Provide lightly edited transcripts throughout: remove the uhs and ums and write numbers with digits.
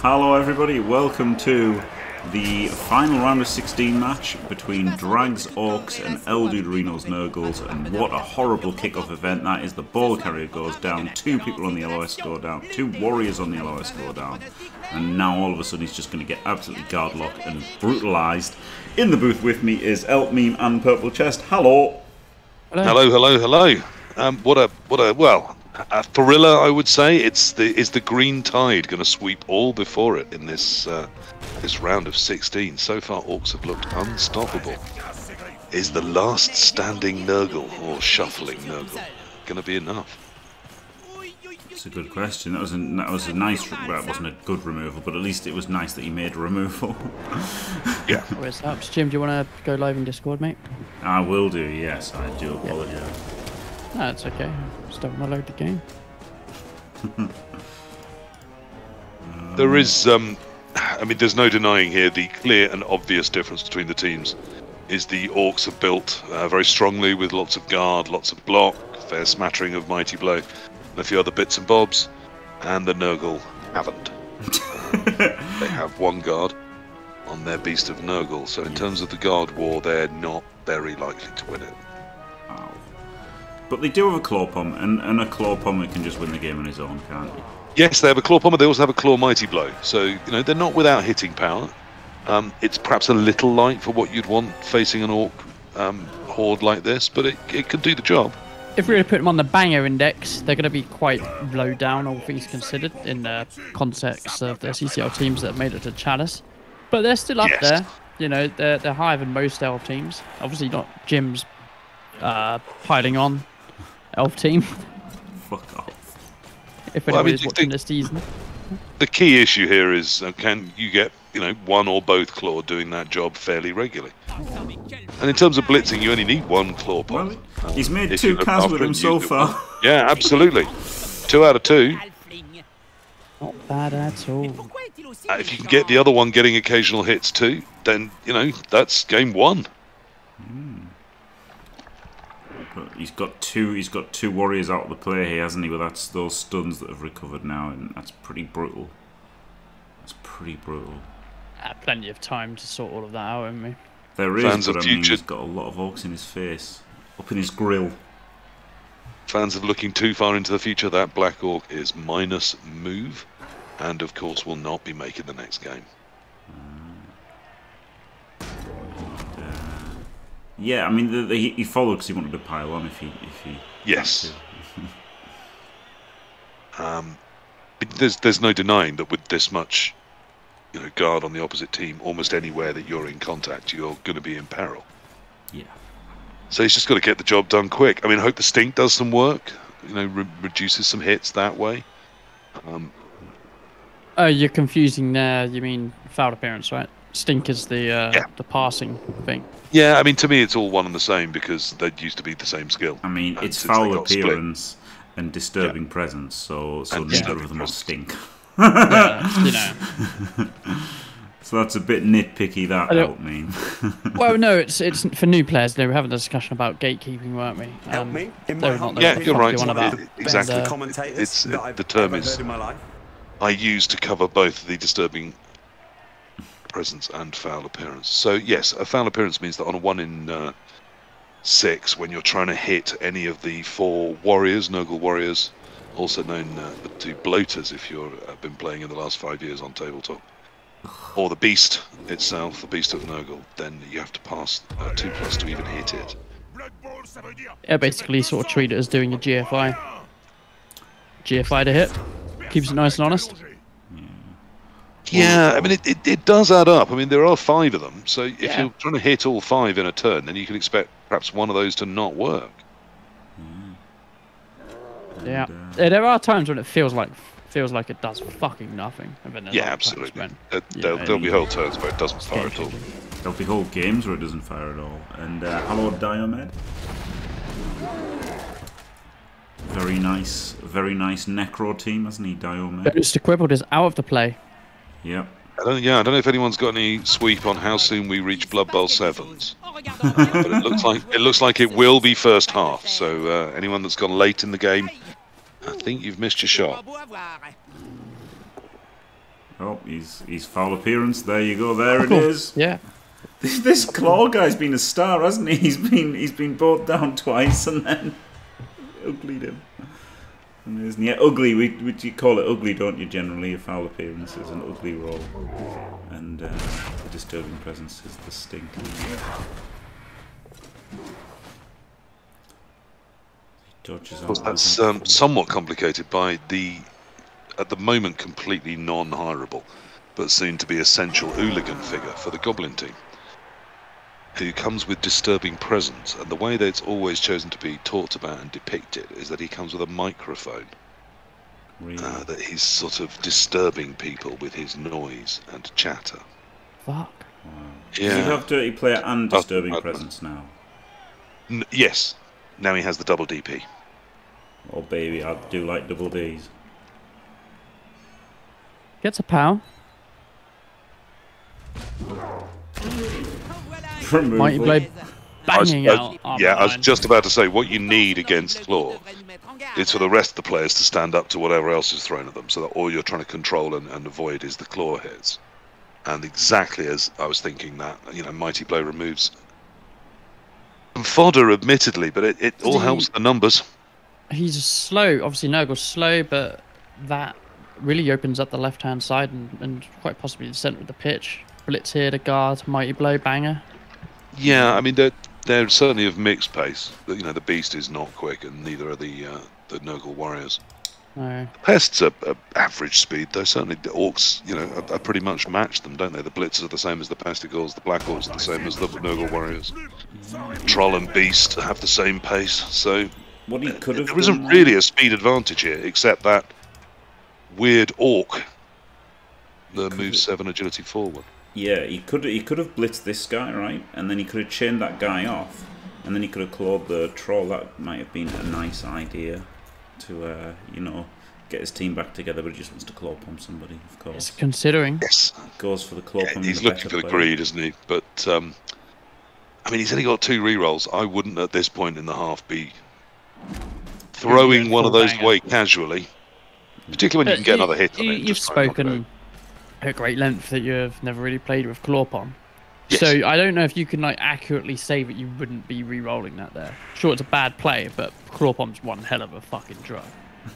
Hello everybody, welcome to the final round of 16 match between Drag's Orcs and ElDuderino's Nurgles, and what a horrible kickoff event that is. The ball carrier goes down, two people on the LOS go down, two warriors on the LOS go down, and now all of a sudden he's just going to get absolutely guard-locked and brutalised. In the booth with me is Elpmeme and Purple Chest. Hello! Hello, hello, hello. A thriller, I would say. It's the green tide going to sweep all before it in this round of 16. So far, Orcs have looked unstoppable. Is the last standing Nurgle or shuffling Nurgle going to be enough? It's a good question. That was a nice. Well, it wasn't a good removal, but at least it was nice that he made a removal. Yeah. Jim, do you want to go live in Discord, mate? I will do. Yes, I do apologise. Yeah. No, it's okay. Just don't want to load the game. There is, I mean, there's no denying here the clear and obvious difference between the teams is the Orcs are built very strongly with lots of guard, lots of block, fair smattering of Mighty Blow, and a few other bits and bobs, and the Nurgle haven't. They have one guard on their Beast of Nurgle, so in terms of the guard war, they're not very likely to win it. But they do have a claw pomb, and a claw pomber can just win the game on his own, can't he? Yes, they have a claw pomber. They also have a claw mighty blow, so you know they're not without hitting power. It's perhaps a little light for what you'd want facing an Orc horde like this, but it could do the job. If we were to put them on the banger index, they're going to be quite low down, all things considered, in the context of the CCL teams that made it to Chalice. But they're still up there. You know, they're higher than most elf teams. Obviously, not Jim's piling on. Elf team. Fuck off. If anyone is watching this season. The key issue here is can you get one or both claw doing that job fairly regularly? And in terms of blitzing, you only need one claw pop. Well, he's made two cars with him so far. Yeah, absolutely. 2 out of 2. Not bad at all. If you can get the other one getting occasional hits too, then that's game 1. Mm. He's got two warriors out of the play here, hasn't he? Well, that's those stuns that have recovered now, and that's pretty brutal. That's pretty brutal. Plenty of time to sort all of that out, haven't we? There is, fans of future. He's got a lot of Orcs in his face, up in his grill. Fans of looking too far into the future, that Black Orc is minus move, and of course will not be making the next game. Yeah, I mean, he followed because he wanted to pile on if he. Yes. There's no denying that with this much, guard on the opposite team, almost anywhere that you're in contact, you're going to be in peril. Yeah. So he's just got to get the job done quick. I mean, I hope the stink does some work. Reduces some hits that way. Oh, you're confusing there. You mean foul appearance, right? Stink is the passing thing. Yeah, I mean, to me it's all one and the same because they used to be the same skill. I mean, it's foul appearance and disturbing presence, so neither of them will stink. So that's a bit nitpicky, that Elpmeme. Well, no, it's for new players. We were having a discussion about gatekeeping, weren't we? Yeah, you're right. Exactly. It's the term is I use to cover both the disturbing presence and foul appearance. So yes, a foul appearance means that on a 1 in 6, when you're trying to hit any of the 4 warriors, Nurgle warriors, also known to bloaters if you've been playing in the last 5 years on tabletop, or the beast itself, the beast of Nurgle, then you have to pass 2+ to even hit it. Yeah, basically sort of treat it as doing a GFI. GFI to hit, keeps it nice and honest. Yeah, I mean, it does add up. I mean, there are 5 of them, so if you're trying to hit all 5 in a turn, then you can expect perhaps one of those to not work. Yeah, there are times when it feels like it does fucking nothing. Yeah, absolutely. There'll be whole turns where it doesn't fire at all. There'll be whole games where it doesn't fire at all. And hello, Diomed. Very nice necro team, hasn't he, Diomed? Mr. Quibbled is out of the play. Yep. I don't know if anyone's got any sweep on how soon we reach Blood Bowl 7s. But it looks like it will be first half. So anyone that's gone late in the game, I think you've missed your shot. Oh, he's foul appearance. There you go. There it is. Yeah. This claw guy's been a star, hasn't he? He's been brought down twice and then uglied him. Isn't he? Yeah, ugly. You call it ugly, don't you? Generally, a foul appearance is an ugly roll, and a disturbing presence is the stink. Dodges out. That's somewhat complicated by the, at the moment, completely non-hireable, but soon to be essential hooligan figure for the Goblin team, who comes with disturbing presence, and the way that it's always chosen to be talked about and depicted is that he comes with a microphone, really? That he's sort of disturbing people with his noise and chatter. Fuck. Wow. Yeah. Does he have dirty player and disturbing presence now? Yes. Now he has the double DP. Oh baby, I do like double Ds. Gets a pow. Mighty Blade banging out. Yeah, I was just about to say, what you need against Claw is for the rest of the players to stand up to whatever else is thrown at them, so that all you're trying to control and avoid is the Claw hits. And exactly as I was thinking that, you know, Mighty Blow removes some fodder, admittedly, but it all helps the numbers. He's slow, obviously Nurgle's slow, but that really opens up the left-hand side and quite possibly the centre of the pitch. Blitz here to guard, Mighty Blow, banger. Yeah, I mean they're certainly of mixed pace. You know, the Beast is not quick, and neither are the Nurgle Warriors. No. Pests are average speed, though. Certainly the Orcs, you know, are pretty much match them, don't they? The Blitzers are the same as the Pesticles. The Black Orcs are the same as the Nurgle Warriors. Troll and Beast have the same pace. So what he could have there isn't really a speed advantage here, except that weird Orc, the move 7 agility 4-1. Yeah, he could have blitzed this guy, right? And then he could have chained that guy off, and then he could have clawed the troll. That might have been a nice idea to, you know, get his team back together, but he just wants to claw pump somebody, of course. It's considering. Yes. Goes for the claw pump. He's looking for the greed, isn't he? But, I mean, he's only got 2 rerolls. I wouldn't at this point in the half be throwing one of those away casually, particularly when you can get another hit on it. You've spoken at great length that you've never really played with Clawpon. Yes. So I don't know if you can like accurately say that you wouldn't be re-rolling that there. Sure, it's a bad play, but Clawpon's one hell of a fucking drug.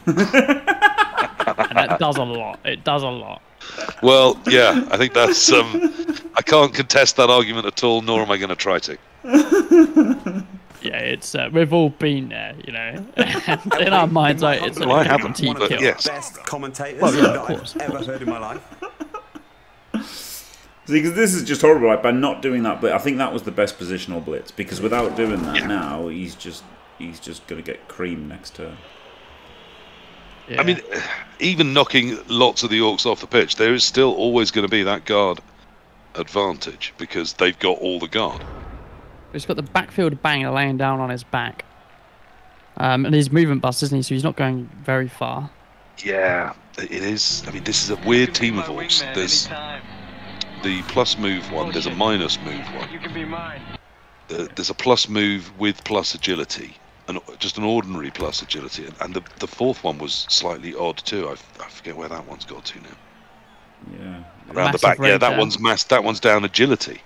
And that does a lot. It does a lot. Well, yeah, I think that's... I can't contest that argument at all, nor am I going to try to. Yeah, it's we've all been there, you know. In our minds, like, it's like I haven't, one of the best commentators that I've ever heard in my life. See, because this is just horrible, right? By not doing that blitz, I think that was the best positional blitz. Because without doing that now, he's just going to get creamed next turn. Yeah. I mean, even knocking lots of the Orcs off the pitch, there is still always going to be that guard advantage because they've got all the guard. He's got the backfield banger laying down on his back, and he's movement bust, isn't he? So he's not going very far. Yeah, it is. I mean, this is a weird team of Orcs. There's the plus move one, there's a minus move one. You can be mine. There's a plus move with plus agility, and just an ordinary plus agility, and the fourth one was slightly odd too. I forget where that one's got to now. Yeah, around the back. Yeah, that one's mass. That one's down agility.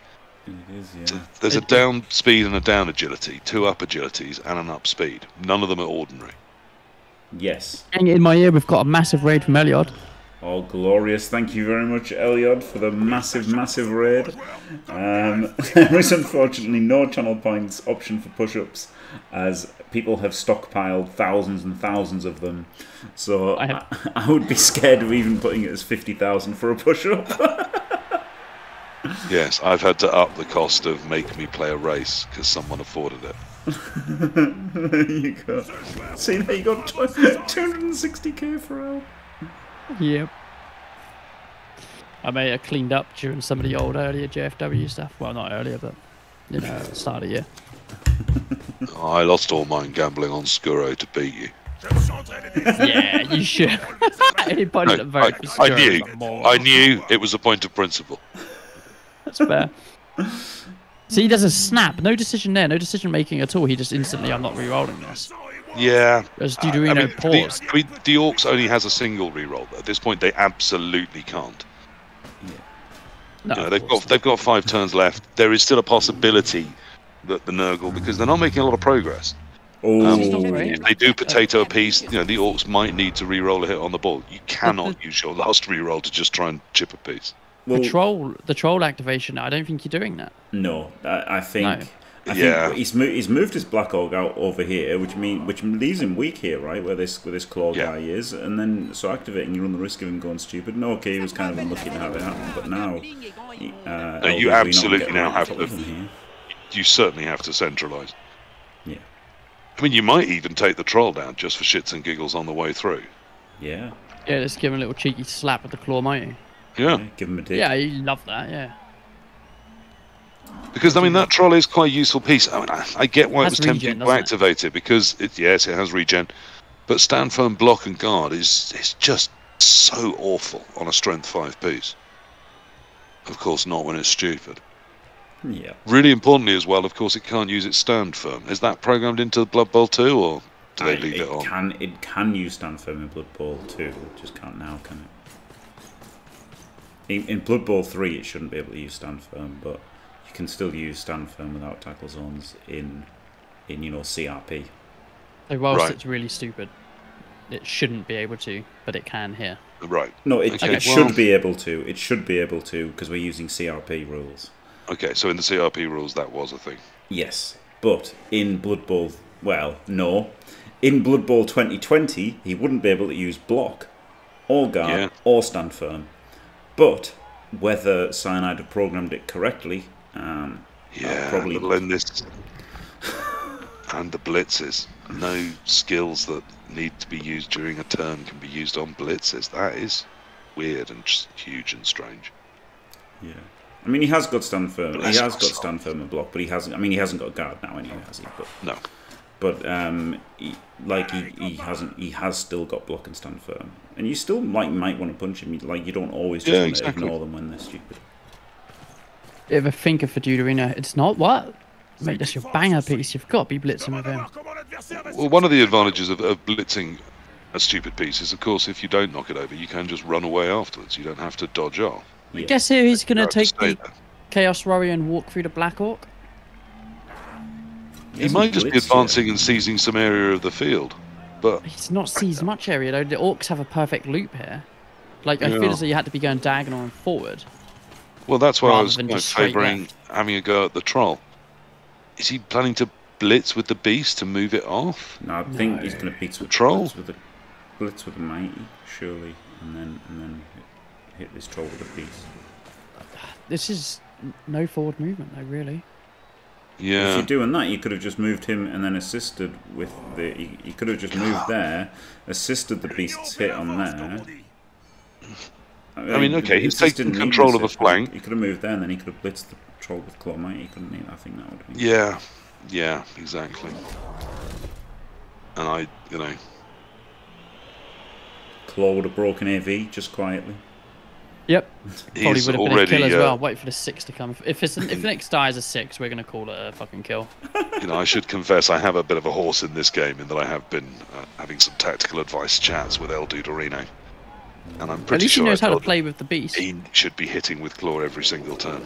It is, yeah. So there's a down speed and a down agility, 2 up agilities and an up speed. None of them are ordinary. Yes. Hang it in my ear, we've got a massive raid from Eliod. Oh, glorious. Thank you very much, Eliod, for the massive, massive raid. There is unfortunately no channel points option for push-ups, as people have stockpiled thousands and thousands of them. So I would be scared of even putting it as 50,000 for a push-up. Yes, I've had to up the cost of Make Me Play a Race because someone afforded it. There you go. See, there you got 260k for Al. Yep. I may have cleaned up during some of the old earlier JFW stuff. Well, not earlier, but you know, at the start of the year. I lost all mine gambling on Scuro to beat you. Yeah, you should. Anybody that voted for Scuro, I knew it was a point of principle. That's fair. See, he does a snap. No decision there. No decision making at all. He just instantly, I'm not re-rolling this. Yeah. As ElDuderino paused. The Orcs only has a single re-roll. At this point, they absolutely can't. Yeah. No, you know, they've got 5 turns left. There is still a possibility that the Nurgle, because they're not making a lot of progress. If they do potato a piece, you know, the Orcs might need to re-roll a hit on the ball. You cannot use your last re-roll to just try and chip a piece. Well, the troll activation, I don't think you're doing that. No, I think he's moved his Black Orc out over here, which leaves him weak here, right, where this claw guy is, and then so activating, you run the risk of him going stupid. And okay, he was kind of unlucky to have it happen, but now you absolutely now have to. You certainly have to centralise. Yeah, I mean, you might even take the troll down just for shits and giggles on the way through. Yeah, yeah, just give him a little cheeky slap with the claw, might you? Yeah, give him a dick. Yeah, you love that. Yeah. Because, I mean, that troll is quite a useful piece. I mean, I get why it was tempting to activate it, because, yes, it has regen. But stand firm, block, and guard is just so awful on a strength 5 piece. Of course, not when it's stupid. Yeah. Really importantly as well, of course, it can't use its stand firm. Is that programmed into Blood Bowl 2, or do they leave it on? It can use stand firm in Blood Bowl 2, it just can't now, can it? In Blood Bowl 3, it shouldn't be able to use stand firm, but... You can still use stand firm without tackle zones in you know, CRP. So whilst it's really stupid, it shouldn't be able to, but it can here. Right. No, it should be able to. It should be able to, because we're using CRP rules. Okay, so in the CRP rules, that was a thing. Yes, but in Blood Bowl, well, no, in Blood Bowl 2020, he wouldn't be able to use block, or guard, or stand firm. But whether Cyanide had programmed it correctly. Probably in this and the blitzes. No skills that need to be used during a turn can be used on blitzes. That is weird and just huge and strange. Yeah, I mean, he has got stand firm. He has got stand firm and block, but he hasn't. I mean, he hasn't got guard now anyway, has he? But, no. But he has still got block and stand firm, and you still might want to punch him. Like, you don't always just want to ignore them when they're stupid. Bit of a thinker for Duderino. It's not what? Mate, that's your banger piece. You've got to be blitzing with him. Well, one of the advantages of blitzing a stupid piece is, of course, if you don't knock it over, you can just run away afterwards. You don't have to dodge off. Yeah. Guess who he's going to take the Chaos Warrior and walk through the Black Orc? He might just be advancing and seizing some area of the field. But he's not seized much area, though. The Orcs have a perfect loop here. Like, I feel as though you had to be going diagonal and forward. Well, that's why I was favouring having a go at the troll. Is he planning to blitz with the beast to move it off? No, I think he's going to blitz with the mighty, surely, and then hit this troll with the beast. This is no forward movement, though, really. Yeah. If you're doing that, you could have just moved him and then assisted with the. You could have just moved there, assisted the beast's hit on there. I mean, okay, he's taking control of a flank. He could have moved there, and then he could have blitzed the troll with claw might. He couldn't need. I think that would have been. Yeah, yeah, exactly. And I, you know, claw would have broken AV just quietly. Yep. Probably would have been a kill as well. Wait for the 6 to come. If the next die is a 6, we're going to call it a fucking kill. You know, I should confess I have a bit of a horse in this game, in that I have been having some tactical advice chats with ElDuderino. And I'm pretty sure he knows how to play with the beast. He should be hitting with claw every single turn.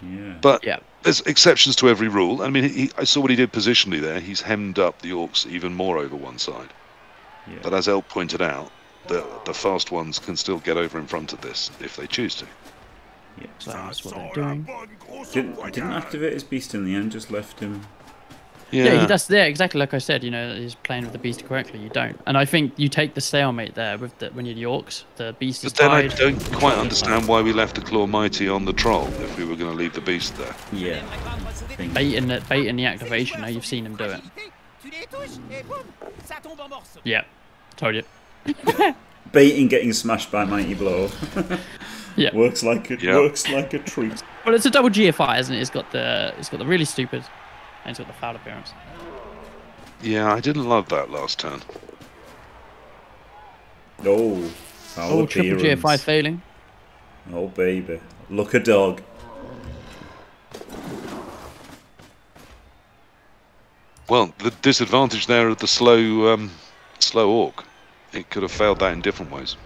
Yeah. But there's exceptions to every rule. I mean, I saw what he did positionally there. He's hemmed up the Orcs even more over one side. Yeah. But as Elp pointed out, the fast ones can still get over in front of this if they choose to. Yeah, so that's what they're doing. Didn't activate his beast in the end, just left him. Yeah, he does. There, exactly like I said. You know, he's playing with the beast correctly. You don't, and I think you take the stalemate there with when you're the Orcs. The beast is tied. But then I don't quite understand why we left the claw mighty on the troll if we were going to leave the beast there. Yeah, baiting the activation. Now you've seen him do it. Yeah, told you. Baiting, getting smashed by mighty blow. Yeah, works like a treat. Well, it's a double GFI, isn't it? It's got the really stupid. And he's got the foul appearance. Yeah, I didn't love that last turn. Oh, foul appearance. Triple GFI failing. Oh, baby. Look a dog. Well, the disadvantage there of the slow orc. It could have failed that in different ways.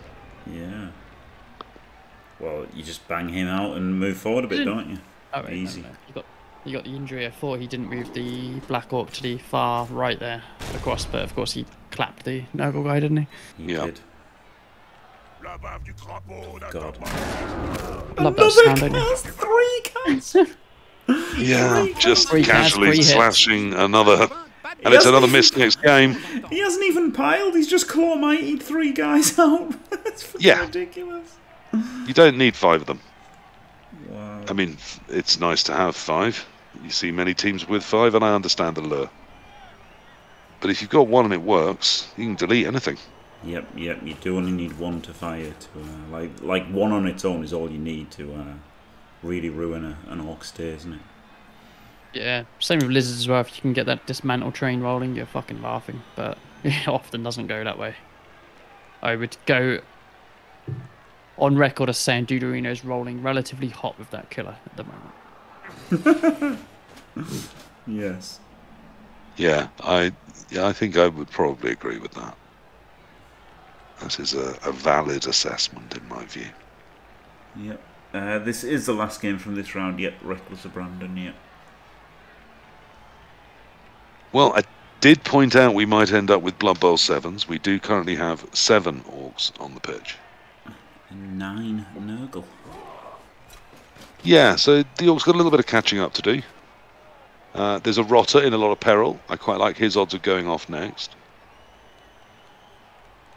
Yeah. Well, you just bang him out and move forward a bit, don't you? Oh, wait, easy. No, no. You got the injury. I thought he didn't move the Black Orc to the far right there across, but of course he clapped the Nurgle guy, didn't he? He did. God. Another class 3 cats! Yeah, just casually slashing another... And it's another miss next game. He hasn't even piled, he's just claw mighted 3 guys out. That's fucking ridiculous. You don't need 5 of them. Wow. I mean, it's nice to have 5. You see many teams with 5, and I understand the lure. But if you've got 1 and it works, you can delete anything. Yep, yep. You do only need 1 to fire to like 1 on its own is all you need to really ruin an orc's day, isn't it? Yeah, same with lizards as well. If you can get that dismantle train rolling, you're fucking laughing. But it often doesn't go that way. I would go on record as saying ElDuderino is rolling relatively hot with that killer at the moment. Yes. Yeah, I think I would probably agree with that. That is a valid assessment in my view. Yep. This is the last game from this round. Yep, Reckless of Brandon. Yep. Well, I did point out we might end up with Blood Bowl 7s. We do currently have 7 orcs on the pitch. And 9 Nurgle. Yeah, so the orcs got a little bit of catching up to do. There's a Rotter in a lot of peril. I quite like his odds of going off next.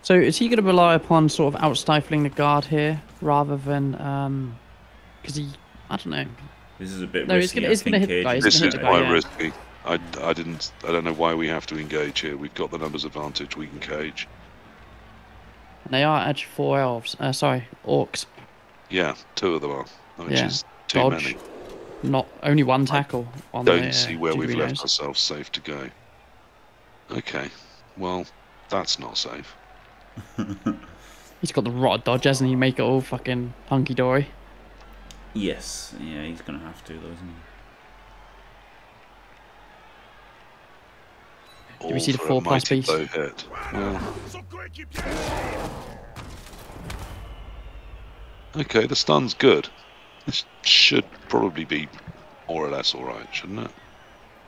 So is he going to rely upon sort of out-stifling the guard here rather than... Because he... I don't know. This is a bit risky. No, it's going to hit the guy. This is quite risky. I don't know why we have to engage here. We've got the numbers advantage. We can cage. And they are actually 4 elves. Sorry, orcs. Yeah, 2 of them are. Which is too many. Not only 1 tackle. On don't the, see where we've left ourselves safe to go. Okay. Well, that's not safe. He's got the rot dodge, hasn't he? Make it all fucking hunky dory. Yes, yeah, he's gonna have to, though, isn't he? Do we see the 4+ beast? Wow. Okay, the stun's good. This should probably be more or less alright, shouldn't it?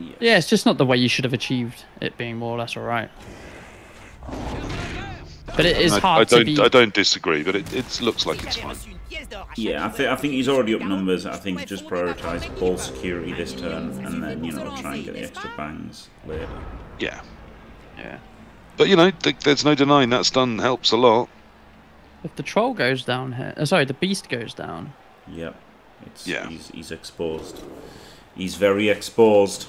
Yes. Yeah, it's just not the way you should have achieved it being more or less alright. But it is hard to be... I don't disagree, but it looks like it's fine. Yeah, I think he's already up numbers. I think just prioritise ball security this turn, and then, you know, try and get the extra bangs later. Yeah. Yeah. But, you know, there's no denying that stun helps a lot. If the troll goes down here... sorry, the beast goes down. Yep. He's exposed. He's very exposed.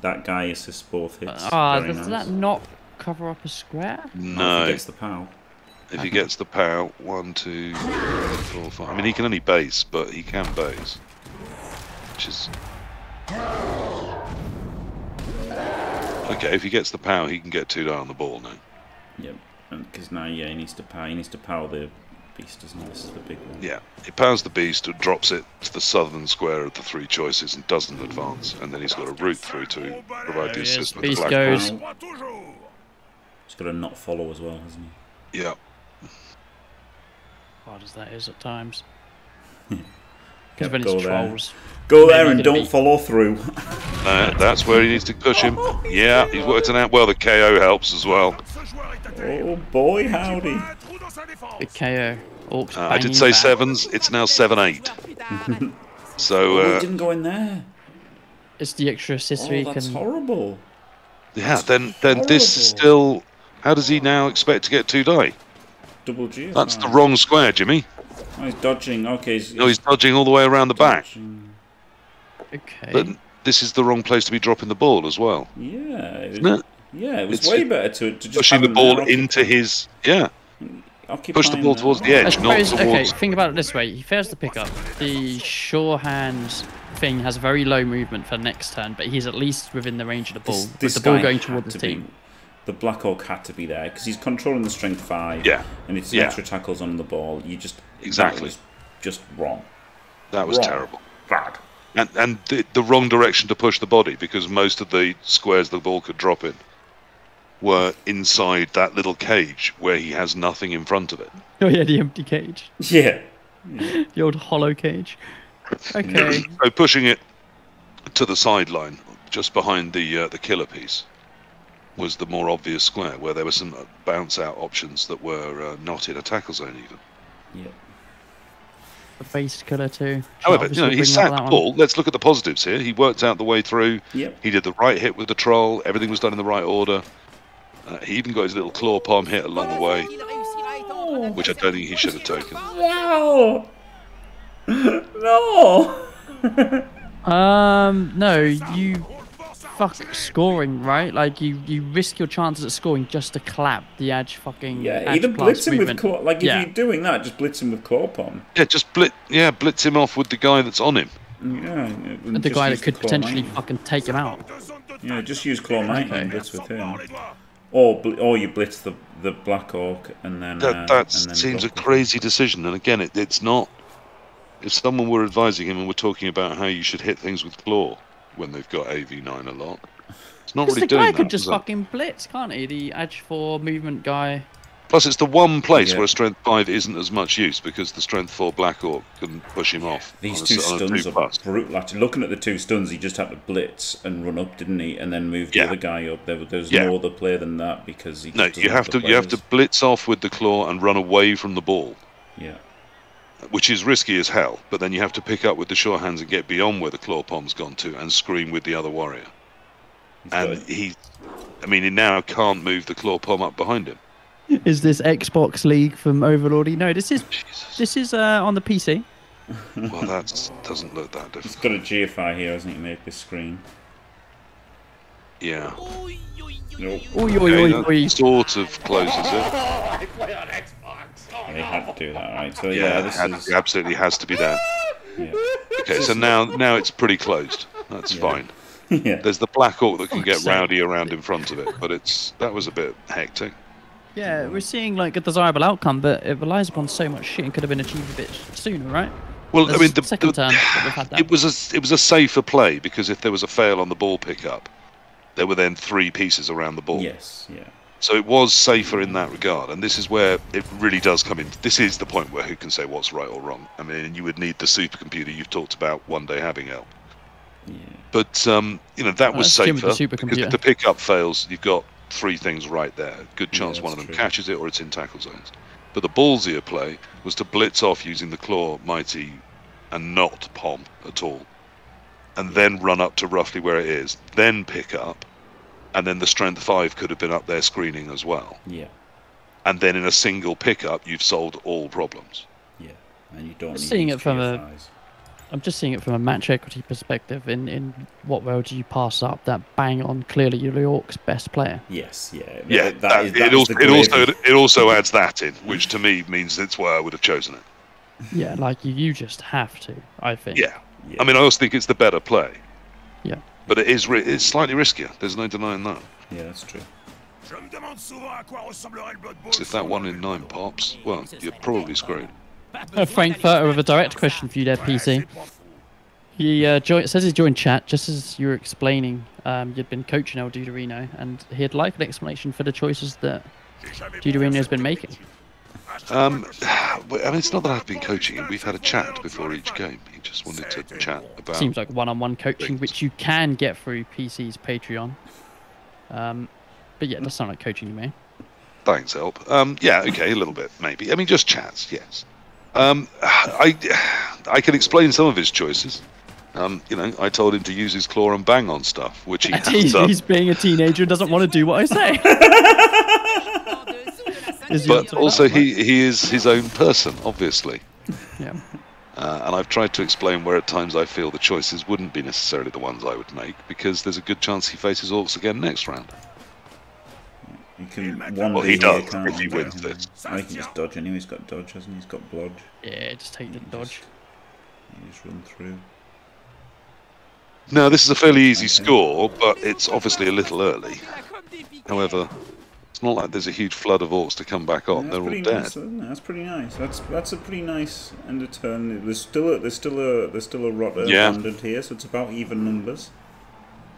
That guy assists both hits. Does that not... cover up a square? No. If he gets the POW. If he gets the POW, 1, 2, 3, 4, 5. I mean, he can only base, but he can base. Which is... Okay, if he gets the POW, he can get 2 down on the ball now. Yep, because now, yeah, he needs to POW. He needs to POW the beast, doesn't he? This is the big one. Yeah, he POWs the beast, and drops it to the southern square of the 3 choices and doesn't advance, and then he's got a route through to provide the assist with the black goes. He's got to not follow as well, hasn't he? Yeah. Hard as that is at times. Because when it's trolls. Go there and don't follow through. That's where he needs to push him. Yeah, he's worked it out well. The KO helps as well. Oh boy, howdy. The KO. I did say 7s. It's now 7-8. So. He didn't go in there. It's the extra assist. That's horrible. Yeah, then this is still... How does he now expect to get 2 die? Double G. That's the wrong square, Jimmy. Oh, he's dodging. Okay. No, he's dodging all the way around the back. Okay. But this is the wrong place to be dropping the ball as well. Yeah. Isn't it? Yeah, it was way better to just... Pushing the ball into his... Yeah. Push the ball towards the edge, not towards... Okay, think about it this way. He fails to pick up. The sure hand... thing has very low movement for next turn, but he's at least within the range of the ball. This with the ball going towards the team. The Black Orc had to be there because he's controlling the strength 5. Yeah, and it's extra tackles on the ball. You just just wrong. That was terrible, bad, and the wrong direction to push the body because most of the squares the ball could drop in were inside that little cage where he has nothing in front of it. Oh yeah, the empty cage. Yeah. The old hollow cage. Okay. So pushing it to the sideline, just behind the killer piece, was the more obvious square where there were some bounce out options that were not in a tackle zone even. Yeah. The face killer too. However, you know, he sacked the ball. Let's look at the positives here. He worked out the way through. Yep. He did the right hit with the troll. Everything was done in the right order. He even got his little claw palm hit along the way, which I don't think he should have taken. Wow. No. No, you fuck scoring, right? Like you risk your chances at scoring just to clap the edge fucking. Yeah, either blitz him with claw, like if you're doing that, just blitz him with claw palm. Yeah, just blitz him off with the guy that's on him. Yeah, and the guy that could potentially fucking take him out. Yeah, just use claw might and blitz with him. Or you blitz the black orc and then. That seems a crazy decision, and again, it's not. If someone were advising him and were talking about how you should hit things with claw when they've got AV9 a lot, it's not really doing that. The guy could just fucking blitz, can't he? The edge 4 movement guy. Plus, it's the one place where a strength 5 isn't as much use because the strength 4 black orc couldn't push him off. These two stuns are brutal. Actually, looking at the two stuns, he just had to blitz and run up, didn't he? And then move the other guy up. There's no other player than that because he. No, you have to blitz off with the claw and run away from the ball. Yeah. Which is risky as hell, but then you have to pick up with the sure hands and get beyond where the claw palm's gone to and scream with the other warrior. He now can't move the claw palm up behind him. Is this Xbox League from Overlordy? No, this is on the PC. Well, that doesn't look that different. It's got a GFI here, hasn't it, to make this screen? Yeah. Nope. Okay, sort of closes it. I play on Xbox. They had to do that, right? So this absolutely has to be there. Yeah. Okay, so now it's pretty closed. That's fine. Yeah. There's the black orc that can get rowdy around in front of it, but that was a bit hectic. Yeah, we're seeing like a desirable outcome, but it relies upon so much shit and could have been achieved a bit sooner, right? Well, I mean, the second turn we've had that. It was a safer play because if there was a fail on the ball pickup, there were then 3 pieces around the ball. Yes. Yeah. So it was safer in that regard, and this is where it really does come in. This is the point where who can say what's right or wrong. I mean, you would need the supercomputer you've talked about one day having, El. Yeah. But, that was safer, because if the pickup fails, you've got 3 things right there. Good chance one of them catches it or it's in tackle zones. But the ballsier play was to blitz off using the claw, mighty, and not palm at all, and then run up to roughly where it is, then pick up. And then the strength 5 could have been up there screening as well. Yeah. And then in a single pickup, you've solved all problems. Yeah, and you don't. I'm just seeing it from a match equity perspective. In what role do you pass up that bang on? Clearly, you're York's best player. Yes. Yeah. Yeah. It also adds that in, which to me means that's why I would have chosen it. Yeah, like you just have to. I think. Yeah. I mean, I also think it's the better play. Yeah. But it's slightly riskier. There's no denying that. Yeah, that's true. So if that 1 in 9 pops, well, you're probably screwed. Frank Furter with a direct question for you there, PC. He says he's joined chat just as you were explaining you'd been coaching ElDuderino, and he'd like an explanation for the choices that ElDuderino has been making. It's not that I've been coaching him. We've had a chat before each game. He just wanted to chat about. Seems like one-on-one coaching, which you can get through PC's Patreon. But yeah, it does sound like coaching to me. Thanks, Elp. Okay, a little bit, maybe. I mean, just chats, yes. I can explain some of his choices. I told him to use his claw and bang on stuff, which he has done. He's being a teenager and doesn't want to do what I say. But also, he is his own person, obviously. Yeah. And I've tried to explain where at times I feel the choices wouldn't be necessarily the ones I would make, because there's a good chance he faces Orcs again next round. He does, if he wins this. He can just dodge anyway. He's got dodge, hasn't he? He's got blodge. Yeah, just take the dodge. You just run through. No, this is a fairly easy score, but it's obviously a little early. However, it's not like there's a huge flood of orcs to come back on. They're all dead. Nice, isn't it? That's pretty nice. That's a pretty nice end of turn. There's still a rotter landed here, so it's about even numbers.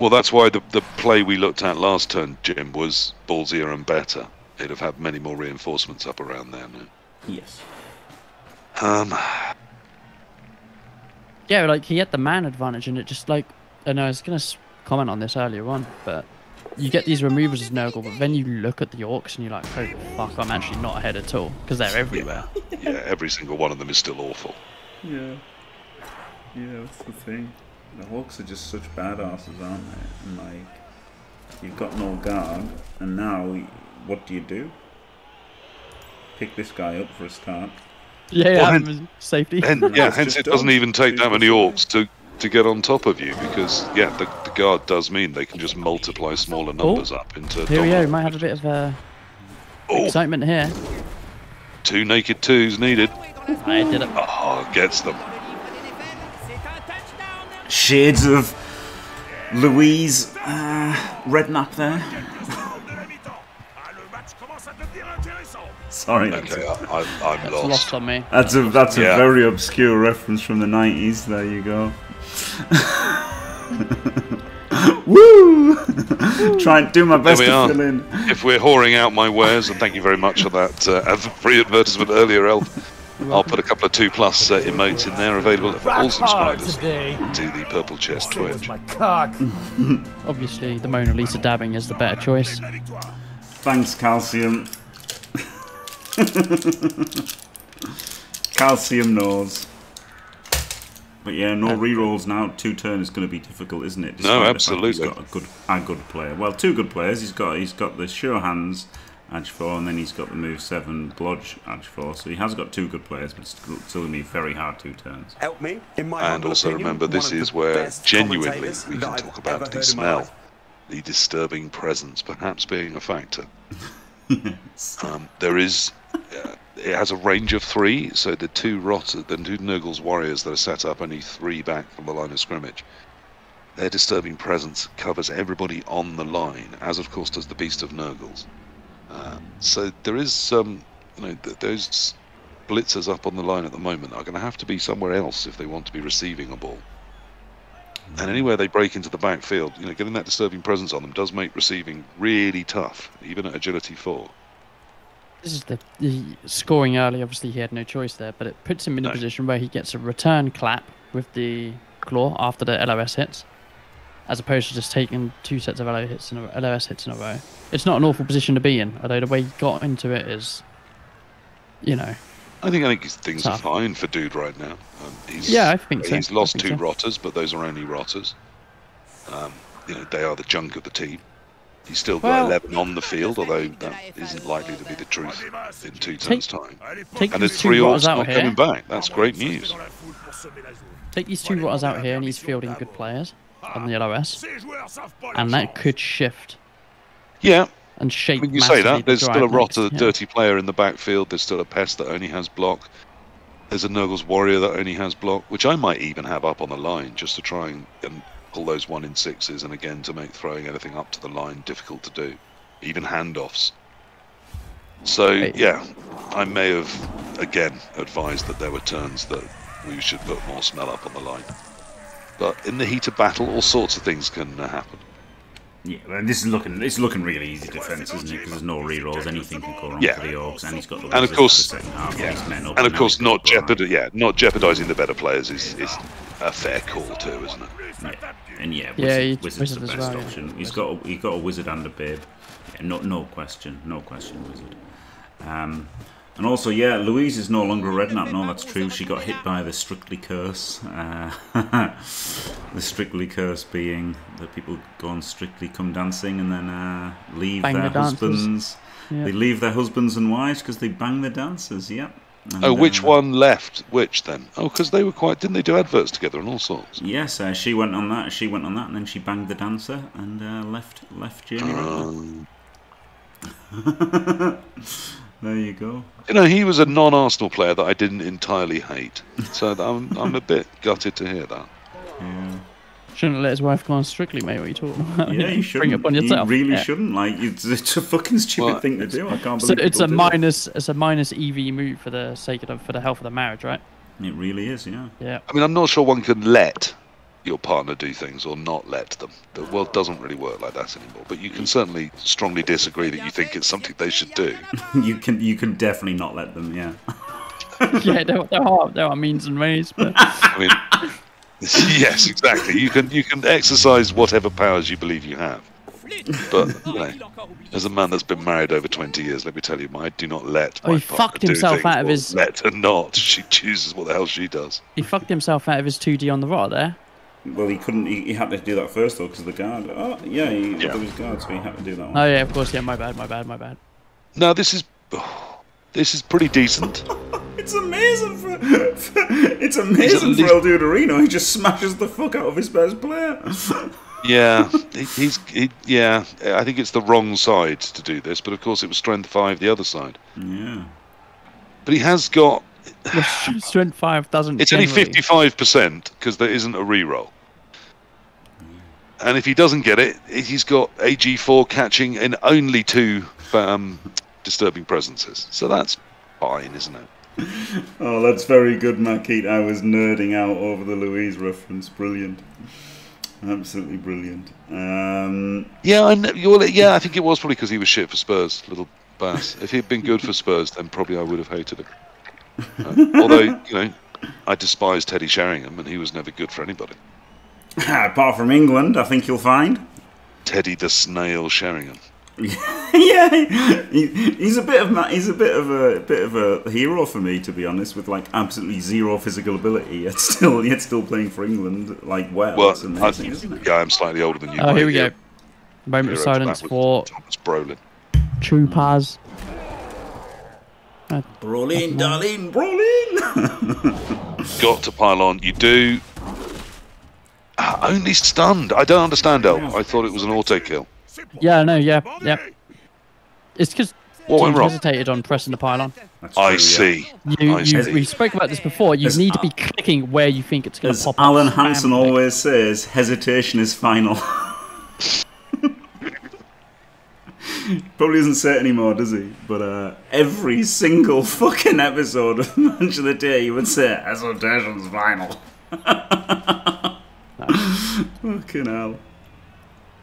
Well, that's why the play we looked at last turn, Jim, was ballsier and better. It'd have had many more reinforcements up around there now. Yes. yeah, like he had the man advantage, and it just like, and I was gonna comment on this earlier on, but you get these removers as Nurgle, but then you look at the orcs and you're like, oh fuck, I'm actually not ahead at all, because they're everywhere. Yeah, every single one of them is still awful. Yeah. Yeah, that's the thing. The orcs are just such badasses, aren't they? And like, you've got no guard, and now what do? Pick this guy up for a start. Yeah, well, then, safety. Then, yeah, hence it doesn't even take that many orcs to get on top of you, because yeah, the guard does mean they can just multiply smaller numbers up into. Here we go. We might have a bit of excitement here. Two naked twos needed. I did it. Oh, gets them. Shades of Louise Redknapp there. Sorry. Okay, I'm lost. Lost on me. That's a yeah. Very obscure reference from the 90s. There you go. Woo! Try and do my best to fill in. If we're whoring out my wares, and thank you very much for that free advertisement earlier, I'll put a couple of 2+ emotes in there available for all subscribers to the Purple Chest Twitch. Obviously, the Mona Lisa dabbing is the better choice. Thanks, Calcium. Calcium knows. But yeah, no rerolls now. 2 turn is going to be difficult, isn't it? Despite absolutely. He's got a good player. Well, 2 good players. He's got the sure hands, Edge 4, and then he's got the move 7, blodge, Edge 4. So he has got 2 good players, but it's still going to be very hard 2 turns. Help me, in my and also opinion, remember, this is where genuinely we can talk about the smell, the disturbing presence, perhaps being a factor. Yes. There is. It has a range of 3, so the 2 Nurgle's warriors that are set up only 3 back from the line of scrimmage. Their disturbing presence covers everybody on the line, as of course does the Beast of Nurgle's. So there is, you know, those blitzers up on the line at the moment are going to have to be somewhere else if they want to be receiving a ball. And anywhere they break into the backfield, you know, getting that disturbing presence on them does make receiving really tough, even at agility 4. This is the scoring early. Obviously, he had no choice there, but it puts him in a position where he gets a return clap with the claw after the LOS hits, as opposed to just taking 2 sets of LOS hits in a row. It's not an awful position to be in, although the way he got into it is, you know. I think things are fine for Dude right now. Yeah, I think so. He's lost 2 rotters, but those are only rotters. You know, they are the junk of the team. He's still got 11 on the field, although that isn't likely to be the truth in 2 turns' time. And there's 3 orcs not coming back. That's great news. Take these 2 rotters out here, and he's fielding good players on the LOS. And that could shift. Yeah. And shape. When you say that, there's still a rotter, a dirty player in the backfield. There's still a pest that only has block. There's a Nurgle's warrior that only has block, which I might even have up on the line just to try and pull those 1 in 6s, and again to make throwing anything up to the line difficult to do, even handoffs. So yeah, I may have again advised that there were turns that we should put more smell up on the line, but in the heat of battle all sorts of things can happen. Yeah, and it's looking really easy defense, isn't it? Because there's no rerolls, anything can go wrong for the orcs, and he's got the not jeopardizing the better players is a fair call too, isn't it? Yeah, and Wizard's the best option. He's got a wizard and a babe. Yeah, no question, wizard. And also, yeah, Louise is no longer a Redknapp. No, that's true. She got hit by the Strictly curse. The Strictly curse being that people go on Strictly Come Dancing and then leave their husbands. Yep. They leave their husbands and wives because they bang their dancers. Yep. And, which one left which then? Oh, because they were quite... Didn't they do adverts together and all sorts? Yes, she went on that. She went on that, and then she banged the dancer and left Jamie. There you go. You know, he was a non-Arsenal player that I didn't entirely hate, so I'm a bit gutted to hear that. Yeah. Shouldn't have let his wife go on Strictly, mate. What are you talking about? Yeah, you shouldn't. Bring it upon yourself. You really shouldn't. Like, it's a fucking stupid thing to do. I can't believe it's a minus EV move for the sake of, for the health of the marriage, right? It really is, yeah. Yeah. I mean, I'm not sure one can let your partner do things or not let them. The world doesn't really work like that anymore, but you can certainly strongly disagree that you think it's something they should do. you can definitely not let them, yeah. Yeah, there are means and ways, but I mean, Yes, exactly. You can exercise whatever powers you believe you have. But you know, as a man that's been married over 20 years, let me tell you, I do not let. Oh, he fucked himself out of his. Let her not. She chooses what the hell she does. He fucked himself out of his 2D on the rod, eh? Well, he couldn't. He had to do that first though, because of the guard. Oh, yeah, he was guard, so he had to do that one. Oh yeah, of course. Yeah, my bad. No, this is pretty decent. It's amazing for ElDuderino. He just smashes the fuck out of his best player. Yeah, yeah. I think it's the wrong side to do this, but of course it was strength 5, the other side. Yeah, but he has got strength 5 doesn't. It's generally only 55% because there isn't a reroll, and if he doesn't get it, he's got AG4 catching in only 2 disturbing presences. So that's fine, isn't it? Oh, that's very good, Makeet. I was nerding out over the Louise reference. Brilliant. Absolutely brilliant. Yeah, I think it was probably because he was shit for Spurs, little bass. If he'd been good for Spurs, then probably I would have hated him. Although, you know, I despise Teddy Sheringham, and he was never good for anybody. Apart from England, I think you'll find. Teddy the Snail Sheringham. Yeah, he's a bit of a hero for me, to be honest. With like absolutely zero physical ability, yet still playing for England. Like well, it's amazing, isn't it? Yeah, I'm slightly older than you. Oh, here we go. Moment of silence for Thomas Brolin. Troopers. Brolin, darling, Brolin. Got to pile on. You do. Only stunned. I don't understand, Elp. I thought it was an auto kill. Yeah, no, yeah. It's because you hesitated on pressing the pylon. I see. We spoke about this before. You need to be clicking where you think it's going to pop up. Alan Hansen always says, hesitation is final. Probably doesn't say it anymore, does he? But every single fucking episode of Match of the Day, he would say, hesitation's final. Fucking hell.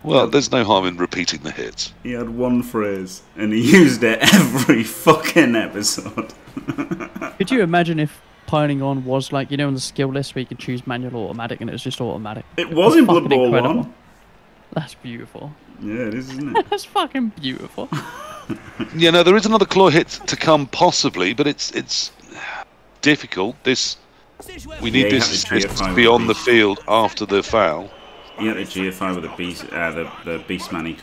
Well, there's no harm in repeating the hits. He had one phrase, and he used it every fucking episode. Could you imagine if piling on was like, you know, on the skill list where you could choose manual or automatic, and it was just automatic? It was in Blood Bowl 1. That's beautiful. Yeah, it is, isn't it? That's fucking beautiful. Yeah, no, there is another claw hit to come, possibly, but it's difficult. We need this to be on the field after the foul. He had a GFI with a beast, the beastman. He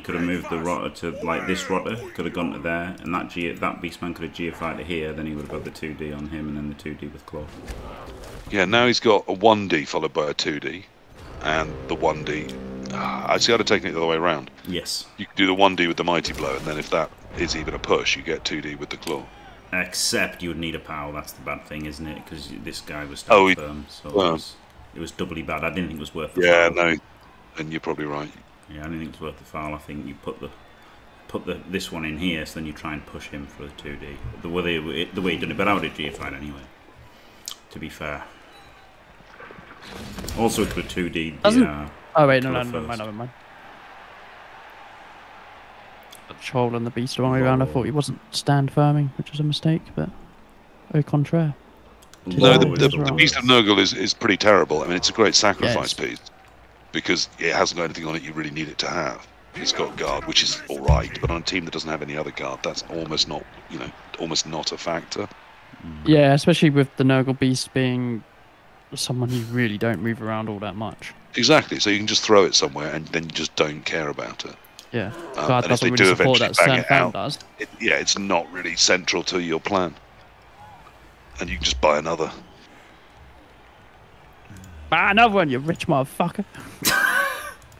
could have moved the rotter to like this rotter. Could have gone to there, and that beastman could have GFI to here. Then he would have had the 2D on him, and then the 2D with claw. Yeah, now he's got a 1D followed by a 2D, and the 1D. I see. I'd have taken it the other way around. Yes. You can do the 1D with the mighty blow, and then if that is even a push, you get 2D with the claw. Except you would need a power. That's the bad thing, isn't it? Because this guy was firm, so. Well, it was doubly bad. I didn't think it was worth the foul. Yeah, no, and you're probably right. Yeah, I didn't think it was worth the foul. I think you put this one in here, so then you try and push him for the 2D. The way he done it, but I would have GFI'd anyway, to be fair. Also, it could have 2D. Oh, wait, no, never mind. The troll and the beast the wrong way around. I thought he wasn't stand firming, which was a mistake, but au contraire. No, the Beast of Nurgle is pretty terrible. I mean, it's a great sacrifice piece because it hasn't got anything on it you really need it to have. It's got guard, which is all right, but on a team that doesn't have any other guard, that's almost not a factor. Yeah, especially with the Nurgle Beast being someone you really don't move around all that much. Exactly, so you can just throw it somewhere and then you just don't care about it. Yeah, guard doesn't really support that. Stand firm does. Yeah, it's not really central to your plan. And you can just buy another. Buy another one, you rich motherfucker.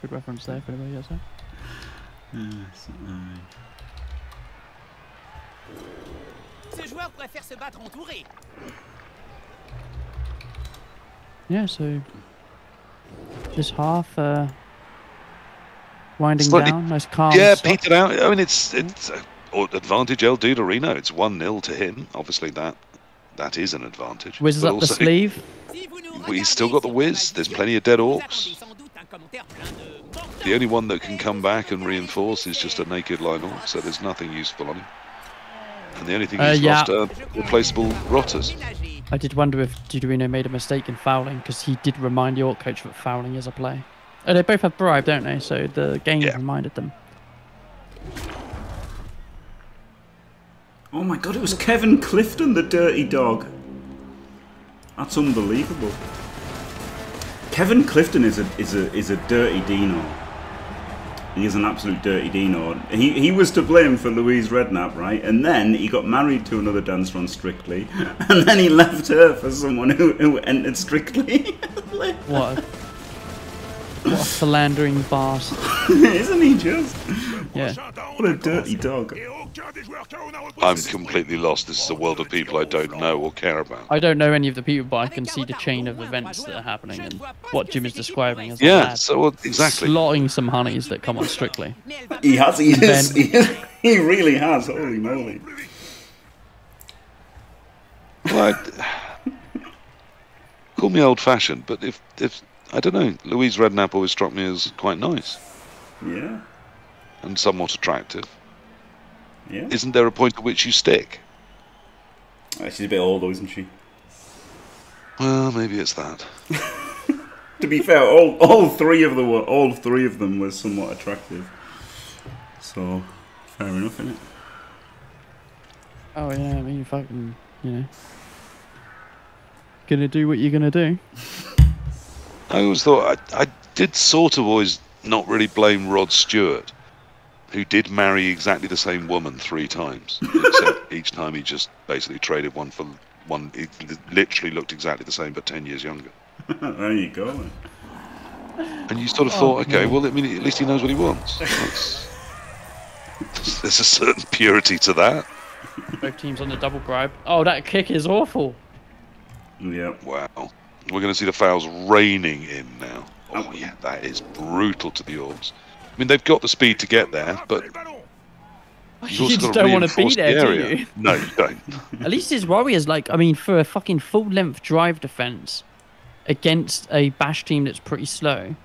Good reference there for everybody else. Yeah, so this half winding down, nice calm. Yeah, petered out. I mean, it's advantage ElDuderino. It's 1-0 to him. Obviously, that is an advantage. Whizzes up the sleeve. He's still got the whiz. There's plenty of dead orcs. The only one that can come back and reinforce is just a naked line orc, so there's nothing useful on him. And the only thing he's lost are replaceable rotters. I did wonder if ElDuderino made a mistake in fouling, because he did remind the Orc coach that fouling is a play. Oh, they both have bribe, don't they? So the game reminded them. Oh my god, it was Kevin Clifton, the dirty dog. That's unbelievable. Kevin Clifton is a dirty dino. He is an absolute dirty dino. He was to blame for Louise Redknapp, right? And then he got married to another dancer on Strictly, and then he left her for someone who entered Strictly. What a philandering bastard. Isn't he just? Yeah. What a dirty dog. I'm completely lost. This is a world of people I don't know or care about. I don't know any of the people, but I can see the chain of events that are happening and what Jim is describing as exactly. Slotting some honeys that come on Strictly. He has, he really has, holy moly. Well, call me old fashioned, but if I don't know, Louise Redknapp always struck me as quite nice. Yeah. And somewhat attractive. Yeah. Isn't there a point at which you stick? She's a bit old, though, isn't she? Well, maybe it's that. To be fair, all three of them were somewhat attractive. So, fair enough, isn't it? Oh yeah, I mean, fucking, you know, gonna do what you're gonna do. I always thought I did sort of always not really blame Rod Stewart, who did marry exactly the same woman 3 times, except each time he just basically traded one for one. It literally looked exactly the same, but 10 years younger. There you go. And you sort of thought, okay, well, I mean, at least he knows what he wants. There's a certain purity to that. Both teams on the double bribe. Oh, that kick is awful. Yeah. Wow. We're going to see the fouls raining in now. Oh yeah, that is brutal to the Orbs. I mean, they've got the speed to get there, but you just don't want to be there, do you? No, you don't. At least his Warriors, like, I mean, for a fucking full-length drive defense against a Bash team that's pretty slow,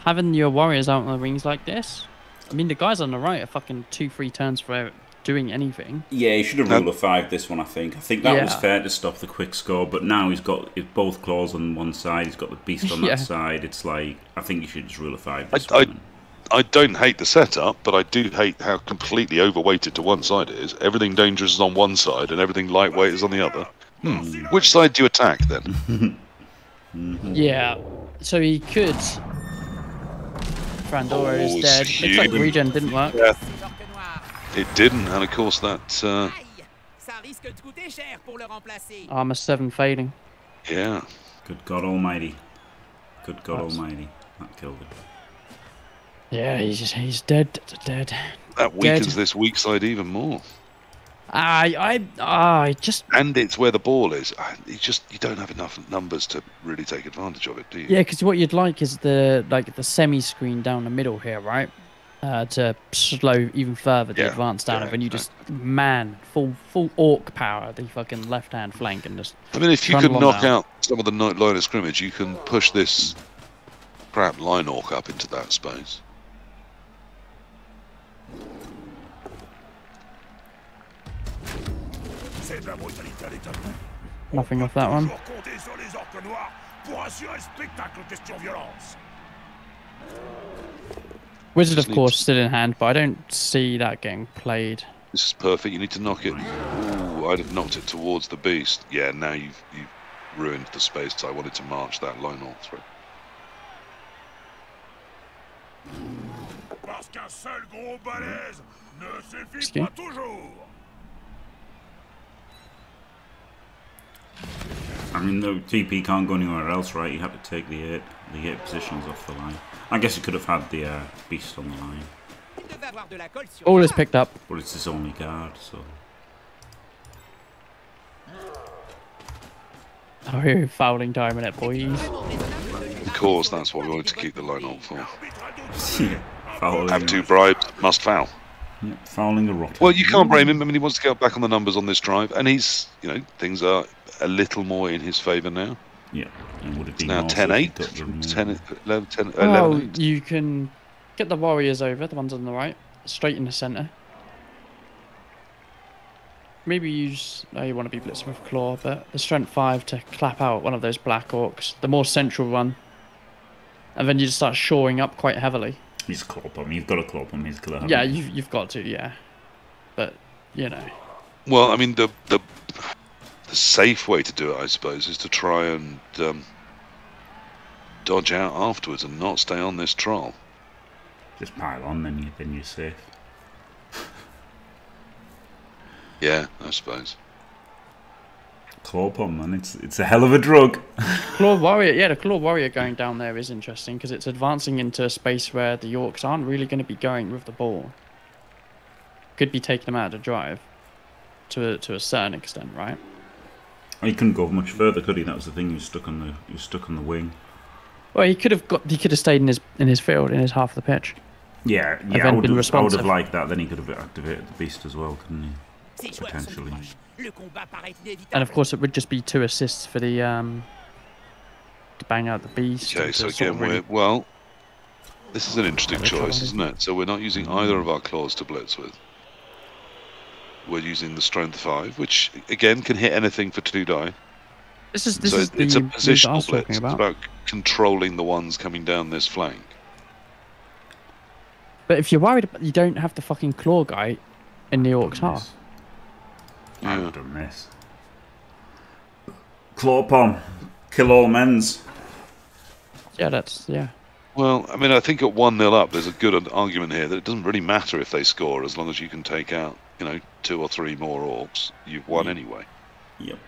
having your Warriors out on the rings like this, I mean, the guys on the right are fucking 2-3 turns for doing anything. Yeah, he should have ruled a 5 this one, I think. I think that was fair to stop the quick score, but now he's got both claws on one side, he's got the beast on that side. It's like, I think you should just rule a 5 this one. I don't hate the setup, but I do hate how completely overweighted to one side it is. Everything dangerous is on one side and everything lightweight is on the other. Which side do you attack then? Yeah, so he could... Frandora is dead. Looks like the regen didn't work. Yeah. It didn't, and of course that... Armour 7 fading. Yeah. Good God almighty. Good God almighty. That killed him. Yeah, he's dead. That weakens this weak side even more. And it's where the ball is. You don't have enough numbers to really take advantage of it, do you? Yeah, because what you'd like is the semi screen down the middle here, right? To slow even further the advance down, and you just full Orc power the fucking left hand flank and just. I mean, if you could knock out some of the line of scrimmage, you can push this crap line Orc up into that space. Nothing off that one. Wizard, of course, still in hand, but I don't see that getting played. This is perfect. You need to knock it. Ooh, I'd have knocked it towards the beast. Yeah, now you've ruined the space. So I wanted to march that line all through. I mean, the TP can't go anywhere else, right? You have to take the 8 positions off the line. I guess he could have had the beast on the line. All is picked up. But it's his only guard, so... Oh, fouling time in it, boys. Of course, that's what we wanted to keep the line on for. Have 2 bribes, must foul. Yep, fouling a rocket. Well, you can't blame him. I mean, he wants to get back on the numbers on this drive, and he's, you know, things are a little more in his favour now. Yeah, and would it be now 10-8? Well, you can get the Warriors over, the ones on the right, straight in the centre. maybe use... No, you want to be Blitzing with Claw, but the Strength 5 to clap out one of those Black Orcs, the more central one. And then you just start shoring up quite heavily. He's Claw Bomb. You've got to Claw Bomb his Glow. Yeah, you've got to, yeah. But, you know... Well, I mean, the safe way to do it, I suppose, is to try and dodge out afterwards and not stay on this troll. Just pile on, then you're safe. Yeah, I suppose. Claw Bomb, man, it's a hell of a drug. Claw Warrior, yeah, the Claw Warrior going down there is interesting because it's advancing into a space where the Orcs aren't really going to be going with the ball. Could be taking them out of drive to a certain extent, right? Oh, he couldn't go much further, could he? That was the thing. He was stuck on the wing. Well, he could have stayed in his field, in his half of the pitch. Yeah, yeah, I would have liked that. Then he could have activated the beast as well, couldn't he? Potentially. And of course, it would just be 2 assists for the to bang out the beast. Okay, so again, well, this is an interesting choice, isn't it? So we're not using either of our claws to blitz with. We're using the Strength 5, which again can hit anything for 2 die. It's a positional blitz. It's about controlling the ones coming down this flank. But if you're worried about, you don't have the fucking claw guy in the Orcs' half. I would have done this. Claw Bomb. Kill all men's. Yeah, that's... yeah. Well, I mean, I think at 1-0 up, there's a good argument here that it doesn't really matter if they score as long as you can take out, you know, 2 or 3 more Orcs. You've won anyway. Yep.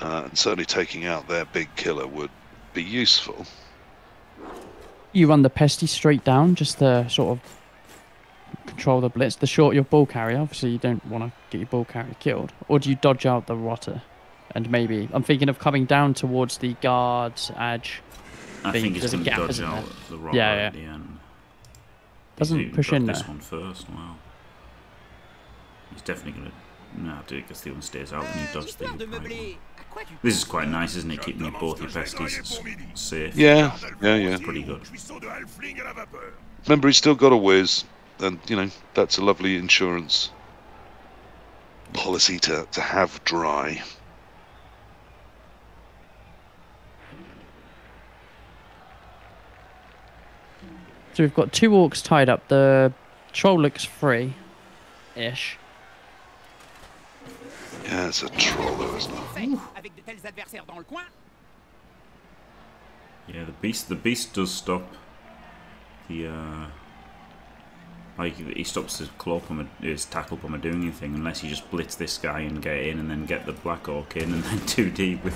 And certainly taking out their big killer would be useful. You run the Pesty straight down just to sort of... control the blitz. The short your ball carrier, obviously you don't want to get your ball carrier killed. Or do you dodge out the rotter? And maybe I'm thinking of coming down towards the guard's edge. I think it's going to dodge out the rotter at the end. Doesn't push in there. This one first. Wow. He's definitely going to. No, do it because the other one stays out when you dodge the. This is quite nice, isn't it? Keeping both your besties safe. Yeah, yeah, yeah. It's pretty good. Remember, he's still got a whiz. And, you know, that's a lovely insurance policy to have dry. So we've got 2 Orcs tied up. The troll looks free-ish. Yeah, it's a troll, isn't it? Yeah, the beast does stop the... Like, he stops his claw bomb, his tackle bomb doing anything unless you just blitz this guy and get in and then get the Black Orc in and then 2D with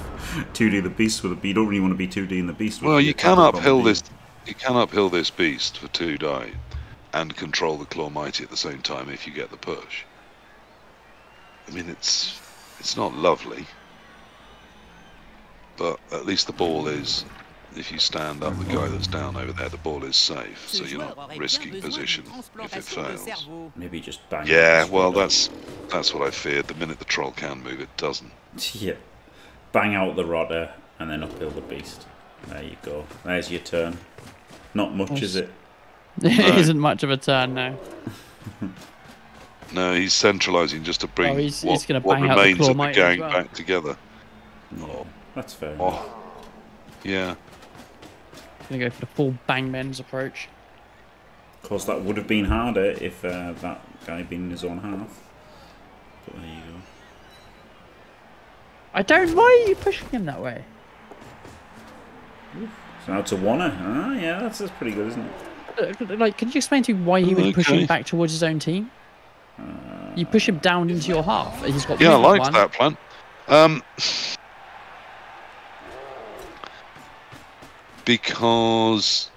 2D the beast with it. You don't really want to be 2D in the beast. Well, you can uphill this. You can uphill this beast for 2 die, and control the Claw Mighty at the same time if you get the push. I mean, it's not lovely, but at least the ball is. If you stand up the guy that's down over there, the ball is safe, so you're not risking position if it fails. Maybe just bang. Yeah, well, that's what I feared. The minute the troll can move, it doesn't. Yeah. Bang out the rotter and then uphill the beast. There you go. There's your turn. Not much, is it? It isn't much of a turn, no. No, he's centralising just to bring what remains of the gang back together. Oh, that's fair enough. Yeah. Gonna go for the full bang men's approach. Of course, that would have been harder if that guy had been in his own half. But there you go. I don't. Why are you pushing him that way? Oof. So now to Wanna. Ah, yeah, that's pretty good, isn't it? Like, could you explain to me why he would push him back towards his own team? You push him down into your half. He's got. Yeah, I liked that plan. Because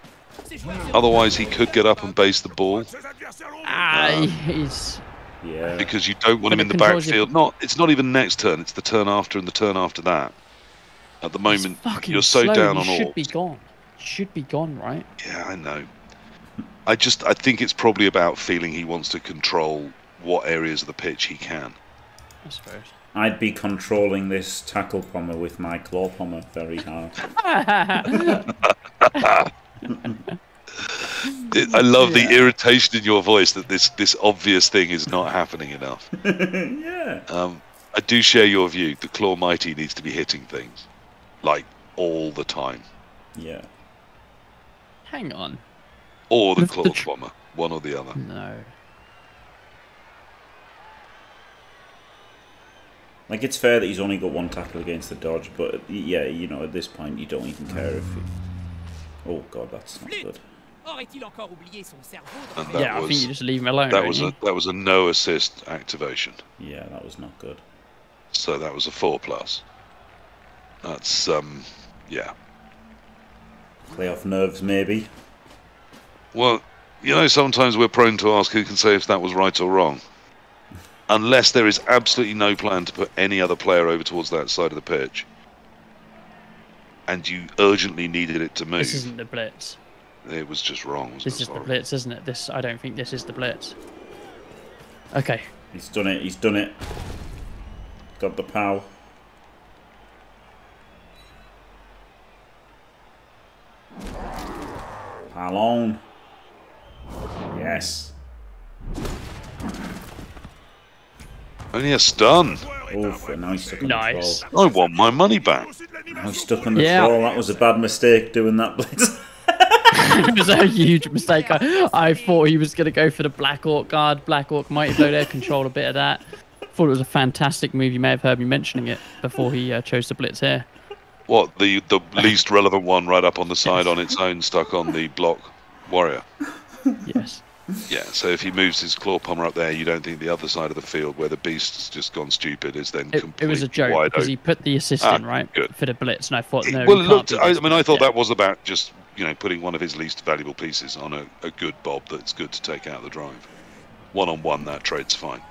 otherwise he could get up and base the ball. Yeah. Because you don't want him in the backfield. It's not even next turn. It's the turn after and the turn after that. At the moment, you're so down on all. Should be gone. Should be gone, right? Yeah, I know. I think it's probably about feeling he wants to control what areas of the pitch he can. I suppose. I'd be controlling this tackle bomber with my claw bomber very hard. I love the irritation in your voice that this obvious thing is not happening enough. I do share your view. The Claw Mighty needs to be hitting things, like all the time. Yeah. Hang on. Or the Claw Bomber, one or the other. No. Like, it's fair that he's only got one tackle against the dodge, but yeah, you know, at this point you don't even care if. Oh god, that's not good. Yeah, I think you just leave him alone. That was a no assist activation. Yeah, that was not good. So that was a 4+. That's yeah. Playoff nerves, maybe. Well, you know, sometimes we're prone to ask who can say if that was right or wrong. Unless there is absolutely no plan to put any other player over towards that side of the pitch, and you urgently needed it to move. This isn't the blitz. It was just wrong. This is the blitz, isn't it? This, I don't think this is the blitz. Okay. He's done it. He's done it. Got the pow. Pow on. Yes. Only a stun. Oof, and now he's stuck on the floor. I want my money back. I was stuck on the floor. That was a bad mistake doing that blitz. It was a huge mistake. I thought he was going to go for the Black Orc guard. Black Orc Mighty Blow there, control a bit of that. Thought it was a fantastic move. You may have heard me mentioning it before he chose to blitz here. What, the least relevant one right up on the side on its own, stuck on the block warrior? Yes. Yeah, so if he moves his claw pommer up there, you don't think the other side of the field where the beast's just gone stupid is then completely. It was a joke because he put the assist in, right, for the blitz, and I thought no. Well, look, I mean, I thought that was about just, you know, putting one of his least valuable pieces on a good bob that's good to take out of the drive. One on one, that trade's fine.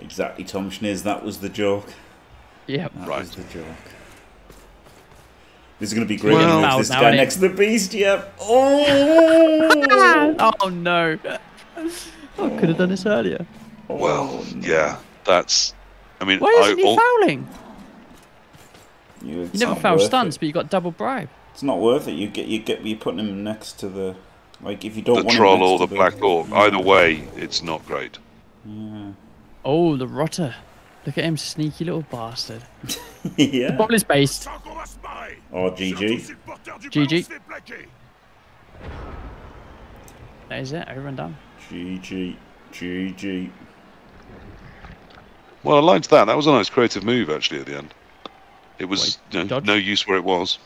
Exactly, Tom Schneers, that was the joke. Yeah, that was the joke. This is going to be great. Well, this guy next to the beast, yep. Oh! Oh, no. I could have done this earlier. Well, yeah, that's... I mean, why isn't he fouling? You never foul stunts, but you got double bribe. It's not worth it. You're putting him next to the... Like, if you don't want him next to the... troll or the black orc. Either way, it's not great. Yeah. Oh, the rotter. Look at him, sneaky little bastard. Yeah. The ball is based. Oh, GG. GG. That is it, over and done. GG. GG. Well, I liked that. That was a nice creative move, actually, at the end. It was no use where it was.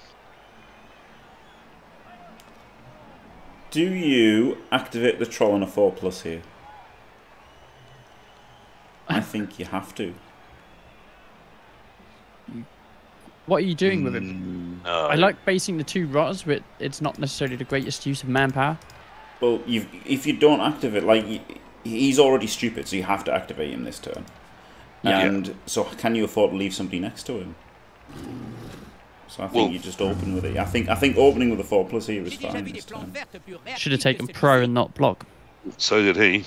Do you activate the troll on a 4+ here? I think you have to. What are you doing with him? No. I like basing the two rotters, but it's not necessarily the greatest use of manpower. Well, if you don't activate, like, he's already stupid, so you have to activate him this turn. And so can you afford to leave somebody next to him? So I think you just open with it. I think opening with a 4+ here is fine this time. Should have taken pro and not block. So did he.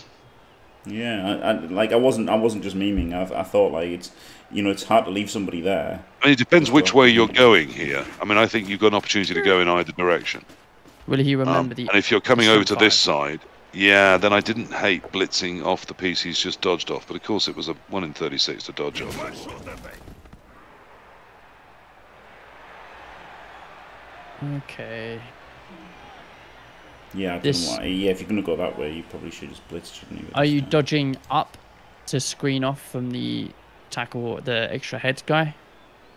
Yeah, I wasn't just memeing. I thought, like, it's, you know, it's hard to leave somebody there. I mean, it depends which way you're going here. I mean, I think you've got an opportunity to go in either direction. Will he remember the? And if you're coming over to this side, yeah, then I didn't hate blitzing off the piece he's just dodged off. But of course, it was a 1 in 36 to dodge off. Okay. Yeah, if you're going to go that way, you probably should just blitz, shouldn't you? Are you dodging up to screen off from the tackle, the extra head guy?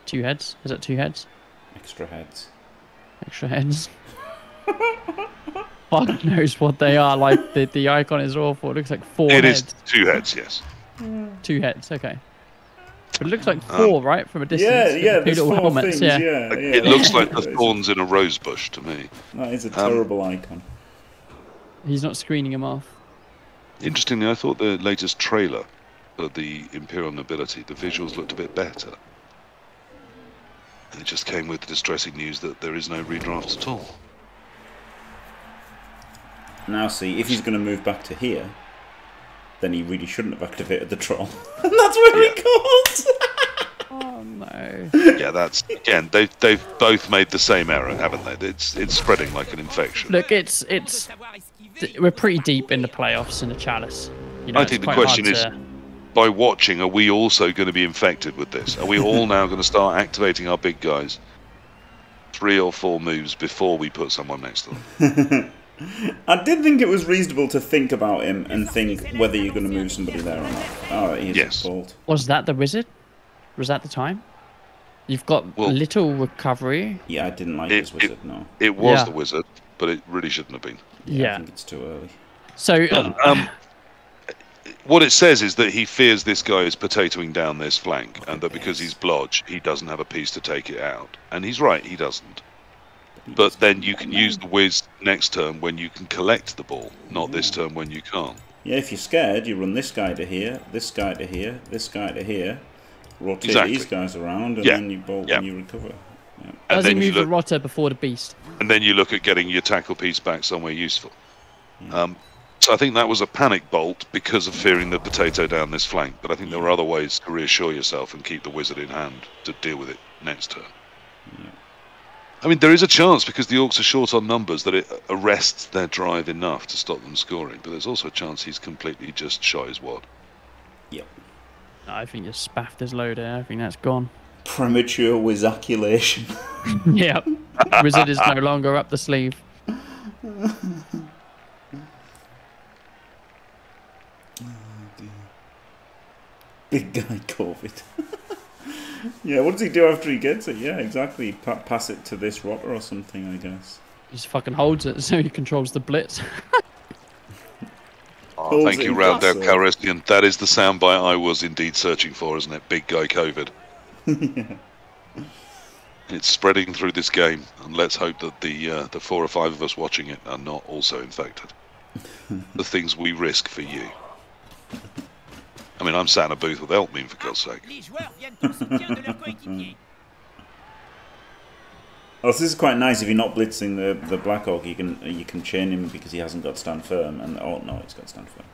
2 heads? Is that 2 heads? Extra heads. Extra heads. Fuck knows what they are. Like, the icon is awful. It looks like 4 heads. It is 2 heads, yes. 2 heads, okay. But it looks like 4, right, from a distance? Yeah, there's 4 helmets, things, yeah. It looks like the thorns in a rose bush to me. That is a terrible icon. He's not screening him off. Interestingly, I thought the latest trailer of the Imperial Nobility, the visuals looked a bit better. And it just came with the distressing news that there is no redraft at all. Now see, if he's going to move back to here, then he really shouldn't have activated the troll. And that's where he caught! Oh no. Yeah, that's again. They've both made the same error, haven't they? It's spreading like an infection. Look, it's we're pretty deep in the playoffs in the Chalice. You know, I think the question is, by watching, are we also going to be infected with this? Are we all now going to start activating our big guys 3 or 4 moves before we put someone next to them? I did think it was reasonable to think about him and think whether you're going to move somebody there or not. Oh, he's bald. Was that the wizard? Was that the time? You've got little recovery. Yeah, I didn't like his wizard, no. It was the wizard, but it really shouldn't have been. Yeah, yeah. I think it's too early. So, what it says is that he fears this guy is potatoing down this flank, and that because he's blodge, he doesn't have a piece to take it out. And he's right, he doesn't. But then you can use the whiz next turn when you can collect the ball, not this turn when you can't. Yeah, if you're scared, you run this guy to here, this guy to here, this guy to here, rotate these guys around, and then you bolt and you recover. Yeah. And then you move the rotter before the beast. And then you look at getting your tackle piece back somewhere useful. Yeah. So I think that was a panic bolt because of fearing the potato down this flank, but I think there were other ways to reassure yourself and keep the wizard in hand to deal with it next turn. Yeah. I mean, there is a chance, because the Orcs are short on numbers, that it arrests their drive enough to stop them scoring, but there's also a chance he's completely just shot his wad. Yep. I think you spaffed his load there. I think that's gone. Premature whizzaculation. Yep. Wizard is no longer up the sleeve. Oh, dear. Big guy COVID. Yeah, what does he do after he gets it? Yeah, exactly. Pass it to this rotter or something, I guess. He just fucking holds it, so he controls the blitz. Oh, thank you, Roundout Calrissian. That is the soundbite I was indeed searching for, isn't it? Big guy COVID. Yeah. It's spreading through this game, and let's hope that the 4 or 5 of us watching it are not also infected. The things we risk for you. I mean, I'm sat in a booth with Elpmeme, for God's sake. Oh, so this is quite nice. If you're not blitzing the Black Orc, you can chain him because he hasn't got stand firm, and oh no, it's got stand firm.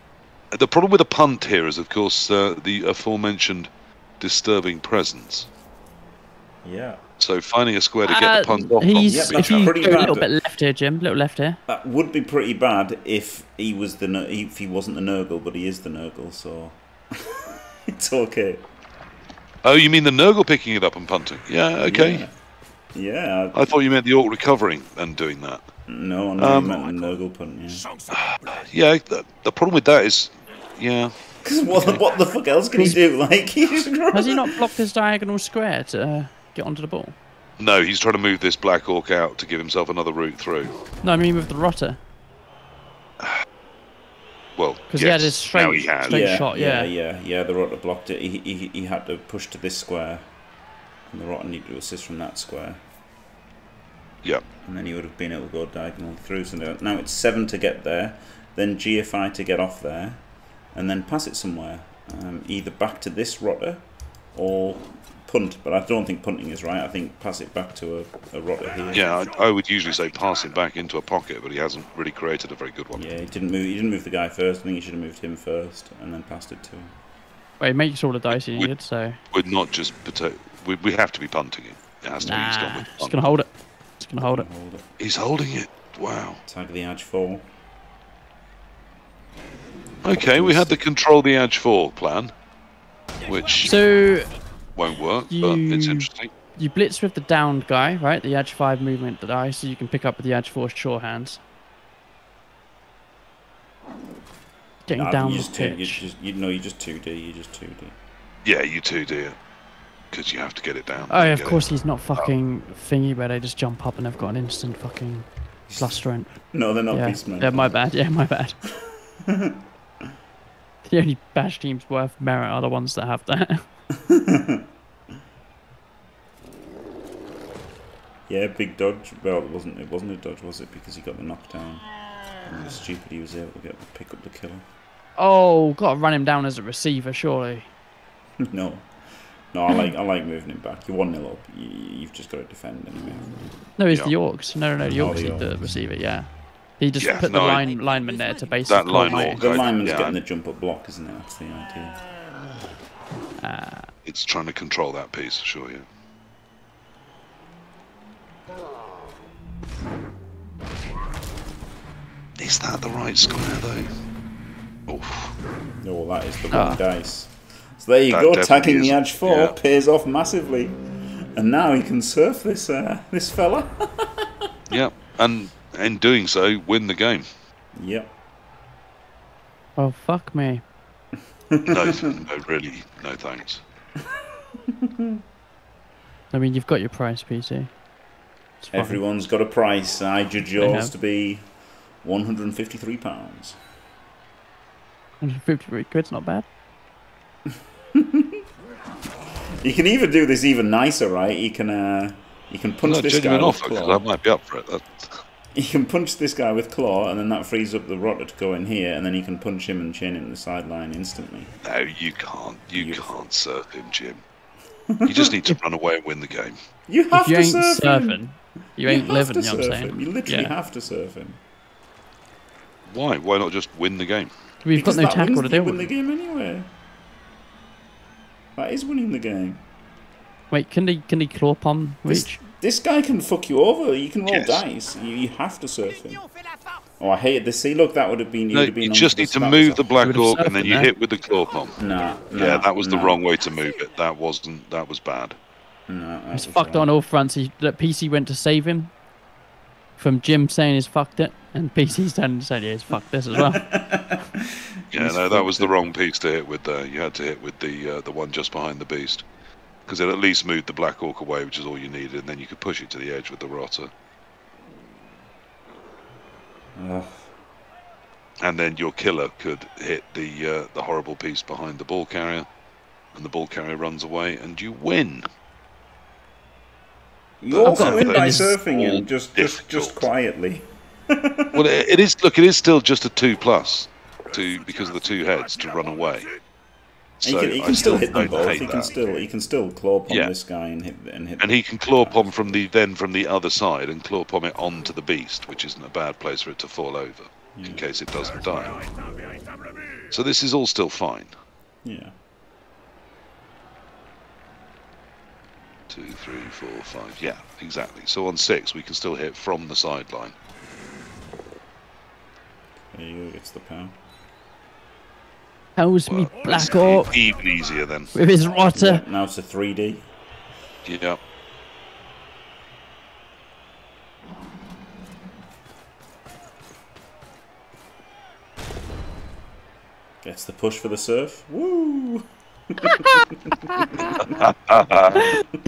The problem with the punt here is, of course, the aforementioned disturbing presence. Yeah. So finding a square to get the punt off. He's a little bit left here, Jim. A little left here. That would be pretty bad if he was if he wasn't the Nurgle, but he is the Nurgle, so. It's okay. Oh, you mean the Nurgle picking it up and punting? Yeah, okay. Yeah. I thought you meant the Orc recovering and doing that. No, I meant the Nurgle punting. Yeah, the problem with that is, because what the fuck else can he do? Like, has he not blocked his diagonal square to get onto the ball? No, he's trying to move this Black Orc out to give himself another route through. No, I mean with the rotter. Well, because he had his straight shot. Yeah. The rotter blocked it. He had to push to this square, and the rotter needed to assist from that square. Yeah. And then he would have been able to go diagonal through. So now it's 7 to get there, then GFI to get off there, and then pass it somewhere, either back to this rotter or punt. But I don't think punting is right. I think pass it back to a rotter here. Yeah, I would usually say pass it back into a pocket, but he hasn't really created a very good one. Yeah, he didn't move the guy first. I think he should have moved him first and then passed it to him. Well, he makes all the dice he needed, so we're not just potato. We have to be punting it. It has to be. He's gone with punt. Just gonna hold it. Just gonna hold it. He's holding it. Wow. Tag the edge 4. Okay, we had the control the edge 4 plan, which won't work, but it's interesting. You blitz with the downed guy, right? The edge 5 movement die, so you can pick up with the edge 4 shorehands. Getting down the pitch. You just 2D. You just 2D. Yeah, you 2D it because you have to get it down. Oh, of course, he's not fucking thingy where they just jump up and they've got an instant fucking blusterant. No, they're not beastmen. Yeah, my bad. Yeah, my bad. The only bash teams worth merit are the ones that have that. Yeah, big dodge. Well, it wasn't a dodge, was it? Because he got the knockdown. It was stupid. He was able to pick up the killer. Oh, gotta run him down as a receiver, surely. No, I like moving him back. You're 1-0 up. You've just got to defend anyway. No, it's the Orcs. No, the Orcs need the receiver. Yeah, he just put the lineman there to basically. That lineman's getting the jump up block, isn't it? That's the idea. It's trying to control that piece, sure, yeah. Is that the right square, though? Oof. No, well, that is the wrong dice. So there you go, tagging the edge 4 pays off massively. And now he can surf this this fella. Yeah, and in doing so, win the game. Yep. Oh, fuck me. No, really, no thanks. I mean, you've got your price, PC. Everyone's got a price. I judge yours to be £153. £153's not bad. You can even do this even nicer, right? You can punch this guy with claw. I might be up for it. You can punch this guy with claw, and then that frees up the rotter to go in here, and then you can punch him and chain him to the sideline instantly. No, you can't. You can't surf him, Jim. You just need to run away and win the game. You have to surf him. You ain't living, you know what I'm saying? You literally have to surf him. Why? Why not just win the game? We've got no tackle to do with. Win the game anyway. That is winning the game. Wait, can he claw palm reach? This guy can fuck you over. You can roll dice. You have to surf him. Oh, I hated this. See, look, that would have been. No, you just need to move the black orc and then you hit with the claw palm. Nah, yeah, that was the wrong way to move it. That wasn't. That was bad. No, that was fucked on all fronts. That PC went to save him from Jim saying he's fucked it, and PC's done saying he's fucked this as well. Yeah, no, that was the wrong piece to hit with there. You had to hit with the one just behind the beast. Because it at least moved the black orc away, which is all you needed, and then you could push it to the edge with the rotter. And then your killer could hit the horrible piece behind the ball carrier, and the ball carrier runs away, and you win. You also win by surfing him, just quietly. Well, it is. Look, it is still just a 2+, because of the 2 heads to run away. So he can still hit them both. He can still claw palm this guy and hit. And he can claw palm from the other side and claw palm it onto the beast, which isn't a bad place for it to fall over in case it doesn't die. So this is all still fine. Yeah. 2, 3, 4, 5. Yeah, exactly. So on 6, we can still hit from the sideline. There you go. Gets the power. How's me black orc? Even easier then. With his rotter. Yeah, now it's a 3D. Yeah. Gets the push for the surf. Woo! Can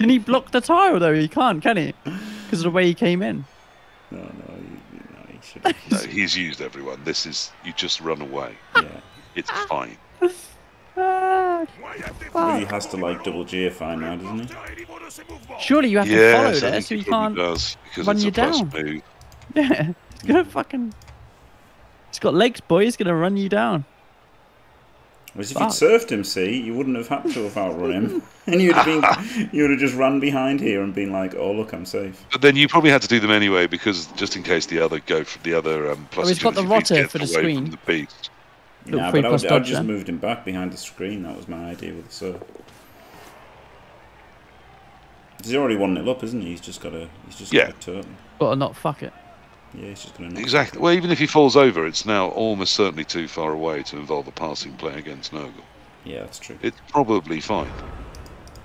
he block the tile though? He can't, can he? Because of the way he came in. No, he shouldn't. No, he's used everyone. This is, you just run away. Yeah. It's fine. He has to like double GFI now, doesn't he? Surely you have to follow that, so you can't run you down. Yeah, it's gonna fucking. It's got legs, boy. It's gonna run you down. Whereas if you'd surfed him, see, you wouldn't have had to have outrun him, and you would have just run behind here and been like, "Oh look, I'm safe." But then you probably had to do them anyway, because just in case the other plus. Oh, it's got the rotter for the screen. No, but I just moved him back behind the screen. That was my idea with the surf. He's already 1-0 up, isn't he? He's just got a turn. Got to not fuck it. Yeah, he's just going to. Exactly. Well, even if he falls over, it's now almost certainly too far away to involve a passing play against Nurgle. Yeah, that's true. It's probably fine.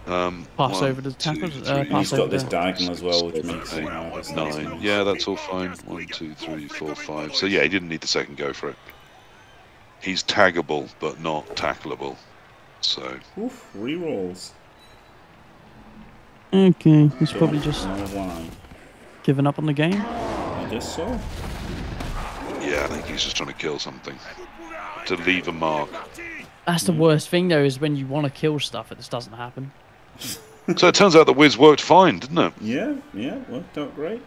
Pass over to tackle. He's got this diagonal as well, which makes 9. Yeah, that's all fine. 1, 2, 3, 4, 5. So yeah, he didn't need the second go for it. He's taggable, but not tackleable. So. Oof, rerolls. Okay, he's probably just giving up on the game. I guess so. Yeah, I think he's just trying to kill something. To leave a mark. That's the worst thing, though, is when you want to kill stuff and this doesn't happen. So it turns out the whiz worked fine, didn't it? Yeah, worked out great.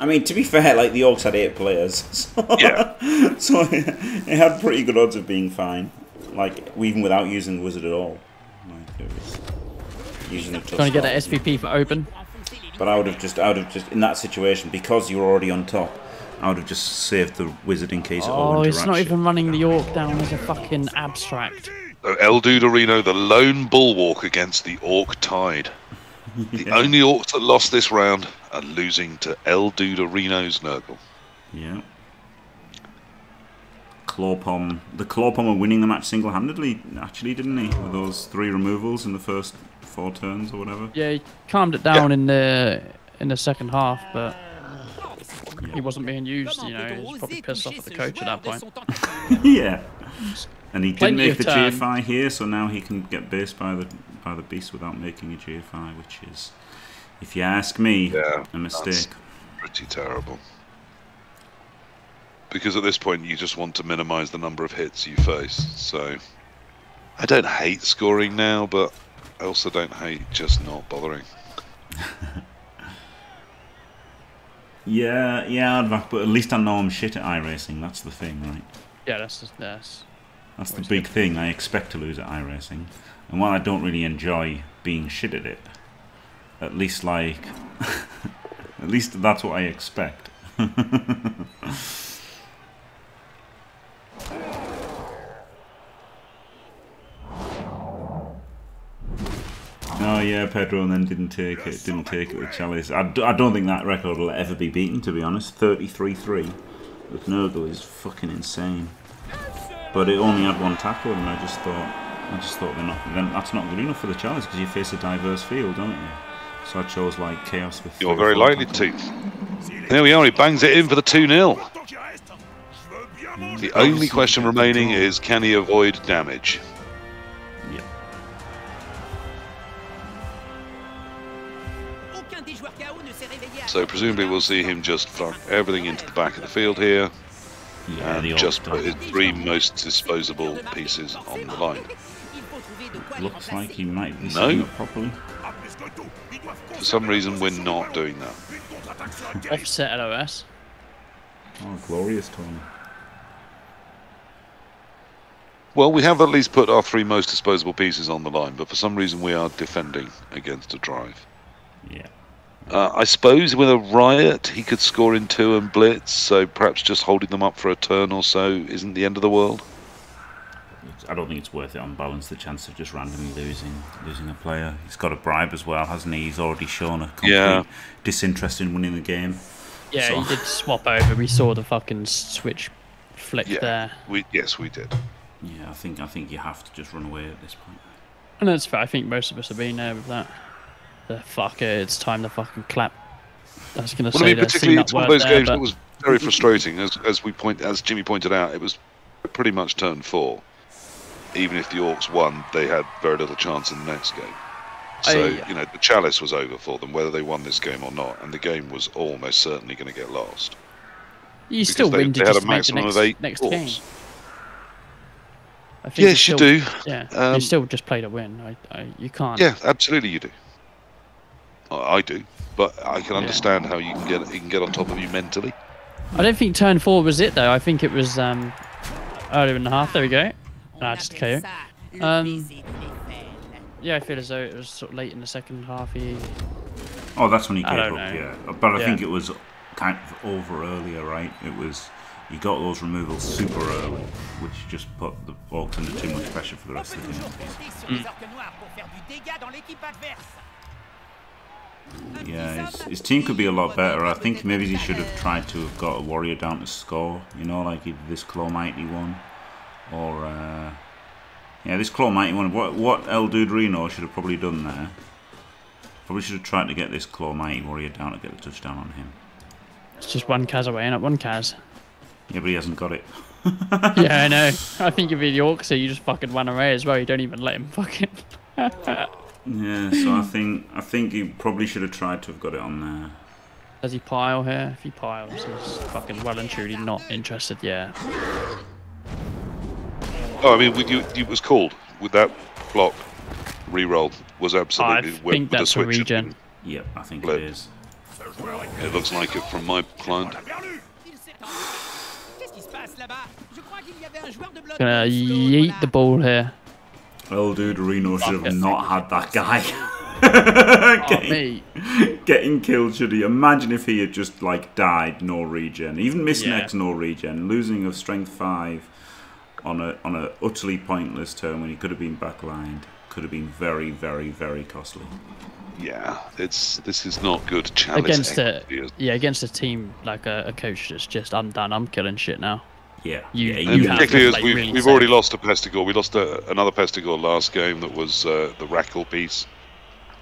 I mean, to be fair, like the Orcs had 8 players, so, so it had pretty good odds of being fine. Like even without using the wizard at all, like it was using the touch. Trying to get that SVP for open. But I would have just in that situation, because you were already on top, I would have just saved the wizard in case it all interacted. Oh, it's not even running the Orc down as a fucking abstract. ElDuderino, the lone bulwark against the Orc Tide. The only Orcs that lost this round are losing to ElDuderino's Nurgle. Yeah. Clawpom. The Clawpom are winning the match single-handedly, actually, didn't he? With those three removals in the first 4 turns or whatever. Yeah, he calmed it down in the second half, but he wasn't being used, you know. He was probably pissed off at the coach at that point. Yeah. And he didn't make the GFI here, so now he can get based by the beast without making a GFI, which is, if you ask me, a mistake. Pretty terrible. Because at this point you just want to minimise the number of hits you face. So I don't hate scoring now, but I also don't hate just not bothering. Yeah, Advac, but at least I know I'm shit at iRacing. That's the thing, right? Yeah, that's the big thing. I expect to lose at iRacing, and while I don't really enjoy being shit at it, at least like, at least that's what I expect. Oh yeah, Pedro, and then didn't take it with Chalice. I don't think that record will ever be beaten, to be honest. 33-3 with Nurgle is fucking insane. But it only had one tackle, and I just thought they're not. Then that's not good enough for the Chalice because you face a diverse field, don't you? So I chose like chaos with. You're very likely to. There we are. He bangs it in for the 2-0. The only question remaining is, can he avoid damage? So presumably we'll see him just fuck everything into the back of the field here, and just put his three most disposable pieces on the line. Looks like he might be setting up properly. For some reason we're not doing that. Offset LOS. Oh, glorious time. Well, we have at least put our three most disposable pieces on the line, but for some reason we are defending against a drive. Yeah. I suppose with a riot he could score in 2 and blitz, so perhaps just holding them up for a turn or so isn't the end of the world. I don't think it's worth it on balance, the chance of just randomly losing a player. He's got a bribe as well, hasn't he? He's already shown a complete disinterest in winning the game. Yeah, so. He did swap over. We saw the fucking switch flick there. Yes, we did. Yeah, I think you have to just run away at this point. And that's fair. I think most of us have been there with that. Fuck it, it's time to fucking clap. I was going to say, I mean, particularly it's one of those games that was very frustrating. As Jimmy pointed out, it was pretty much turn 4. Even if the Orcs won, they had very little chance in the next game. So you know, the Chalice was over for them, whether they won this game or not, and the game was almost certainly going to get lost. You still win. They had a maximum of 8 next game. I think yes, you do. Yeah, you still just play to win. You can't. Yeah, absolutely, you do. I do, but I can understand how you can get on top of you mentally. I don't think turn 4 was it though. I think it was earlier in the half. There we go. No, just KO. Yeah, I feel as though it was sort of late in the second half. Oh, that's when he gave up. Yeah, but I think it was kind of over earlier, right? It was. He got those removals super early, which just put the Orcs under too much pressure for the rest of the game. Yeah, his team could be a lot better. I think maybe he should have tried to have got a warrior down to score. You know, like either this Claw Mighty one, or this Claw Mighty one. What ElDuderino should have probably done there? Probably should have tried to get this Claw Mighty warrior down to get the touchdown on him. It's just one Kaz away, not one Kaz. Yeah, but he hasn't got it. Yeah, I know. I think you'd be the Orc, so you just fucking run away as well. You don't even let him fucking. Yeah, so I think he probably should have tried to have got it on there. Does he pile here? If he piles, he's fucking well and truly not interested. Yeah. Oh, I mean, it was called with that block reroll was absolutely. I think that's a regen. Yep, I think it is. It looks like it from my client. Gonna yeet the ball here. ElDuderino should have not had that guy. getting killed, should he? Imagine if he had just like died, no regen. Even missing X, no regen. Losing of strength 5. on a utterly pointless turn when he could have been backlined could have been very, very, very costly. Yeah, this is not good challenge against against a team like a coach that's just I'm done, I'm killing shit now. Yeah, you particularly as like, we've already lost a Pestigore. We lost another Pestigore last game that was the Rackle piece,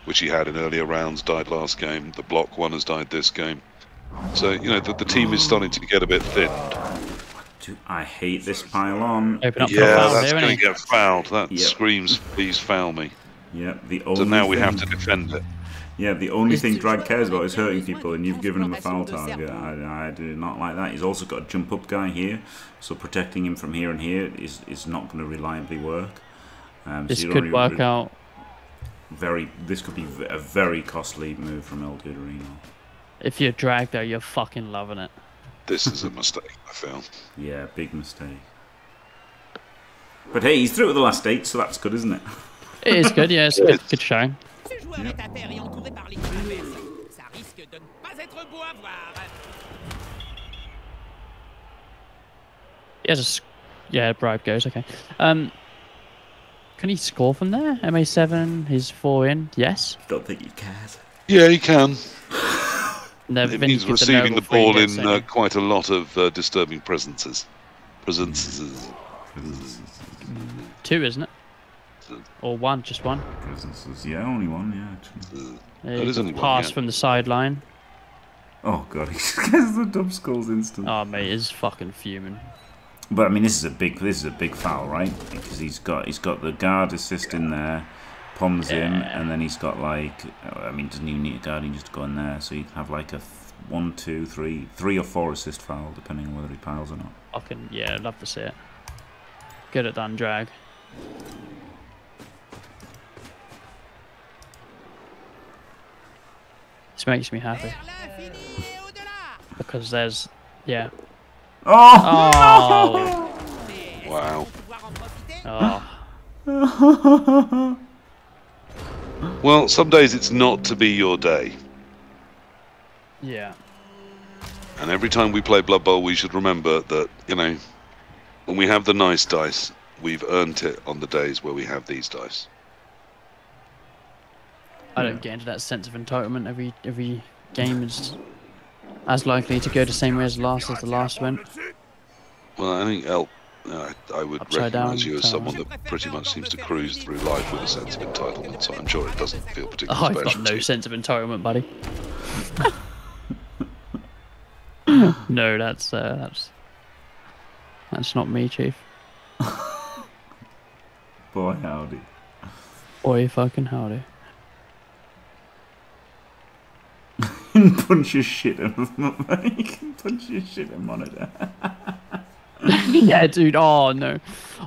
which he had in earlier rounds, died last game. The block one has died this game. So, you know, the team is starting to get a bit thin. I hate this pile on. Open up that's going to get fouled. That screams, please foul me. Yeah, the only we have to defend it. Yeah, the only thing Drag cares about is hurting people, and you've given him a foul target. I do not like that. He's also got a jump-up guy here, so protecting him from here and here is not going to reliably work. This could work out. This could be a very costly move from ElDuderino. If you're Drag, though, you're fucking loving it. This is a mistake, I feel. Yeah, big mistake. But hey, he's through at the last 8, so that's good, isn't it? It is good, yeah, it's good, good showing. He has a... Yeah, bribe goes, okay. Can he score from there? MA7, he's 4 in, yes? I don't think he can. Yeah, he can. He's receiving the ball in quite a lot of disturbing presences. Two, isn't it? Or one, just one. Presences, yeah, only one, yeah. That is only pass from the sideline. Oh god, he gets the dump scores instant. Oh mate, he's fucking fuming. But I mean, this is a big foul, right? Because he's got the guard assist in there. Pom's in, and then he's got like, I mean, doesn't even need a guard, he just go in there, so you can have like a 1, 2, 3, 3 or 4 assist foul, depending on whether he piles or not. Fucking, yeah, I'd love to see it. Good at that, Drag. This makes me happy. Because there's, yeah. Oh! Oh. Wow. Oh. Well, some days it's not to be your day. Yeah. And every time we play Blood Bowl, we should remember that, you know, when we have the nice dice, we've earned it on the days where we have these dice. I don't get into that sense of entitlement. Every game is as likely to go the same way as the last went. Well, I think I would recognise you as someone that pretty much seems to cruise through life with a sense of entitlement, so I'm sure it doesn't feel particularly special. I've got no sense of entitlement, buddy. No, that's not me, Chief. Boy, howdy. Boy, fucking howdy. Punch your shit in you can punch your shit in monitor. Yeah, dude. Oh no,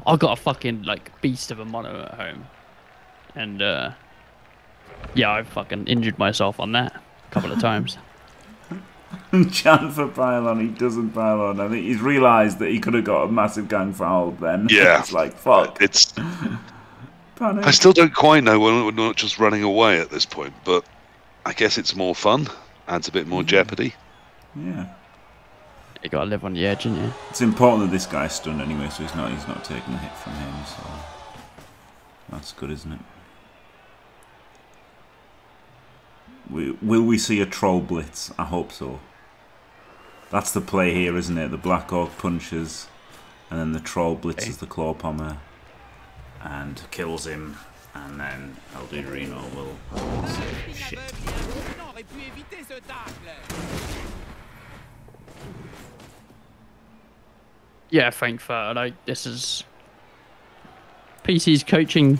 I got a fucking like beast of a mono at home, and yeah, I fucking injured myself on that a couple of times. Chan for pile on, he doesn't pile on. I think he's realised that he could have got a massive gang foul then. Yeah, it's like fuck. It's. I still don't quite know when we're not just running away at this point, but I guess it's more fun. Adds a bit more jeopardy. Yeah. You gotta live on the edge, ain't you? It's important that this guy's stunned anyway, so he's not taking a hit from him. So that's good, isn't it? Will we see a troll blitz? I hope so. That's the play here, isn't it? The Black Orc punches, and then the troll blitzes the claw pommer and kills him, and then ElDuderino will say shit. Yeah, Frank Furter, like, this is PC's coaching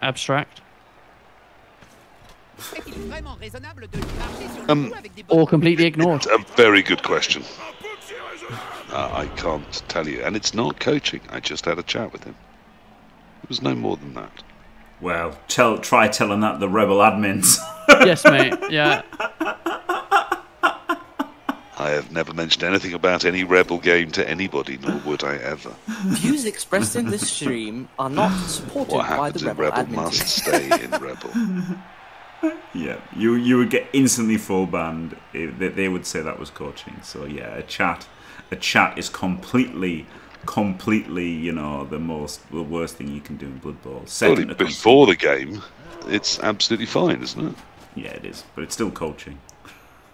abstract. Or completely ignored. A very good question. I can't tell you. And it's not coaching. I just had a chat with him. It was no more than that. Well, try telling that the rebel admins. Yes, mate. Yeah. I have never mentioned anything about any Rebel game to anybody, nor would I ever. Views expressed in this stream are not supported by the Rebel admin. What happens in Rebel must stay in Rebel. Yeah, you would get instantly full banned. They would say that was coaching. So yeah, a chat is completely completely, you know, the worst thing you can do in Blood Bowl. Second, before the game, it's absolutely fine, isn't it? Yeah, it is, but it's still coaching.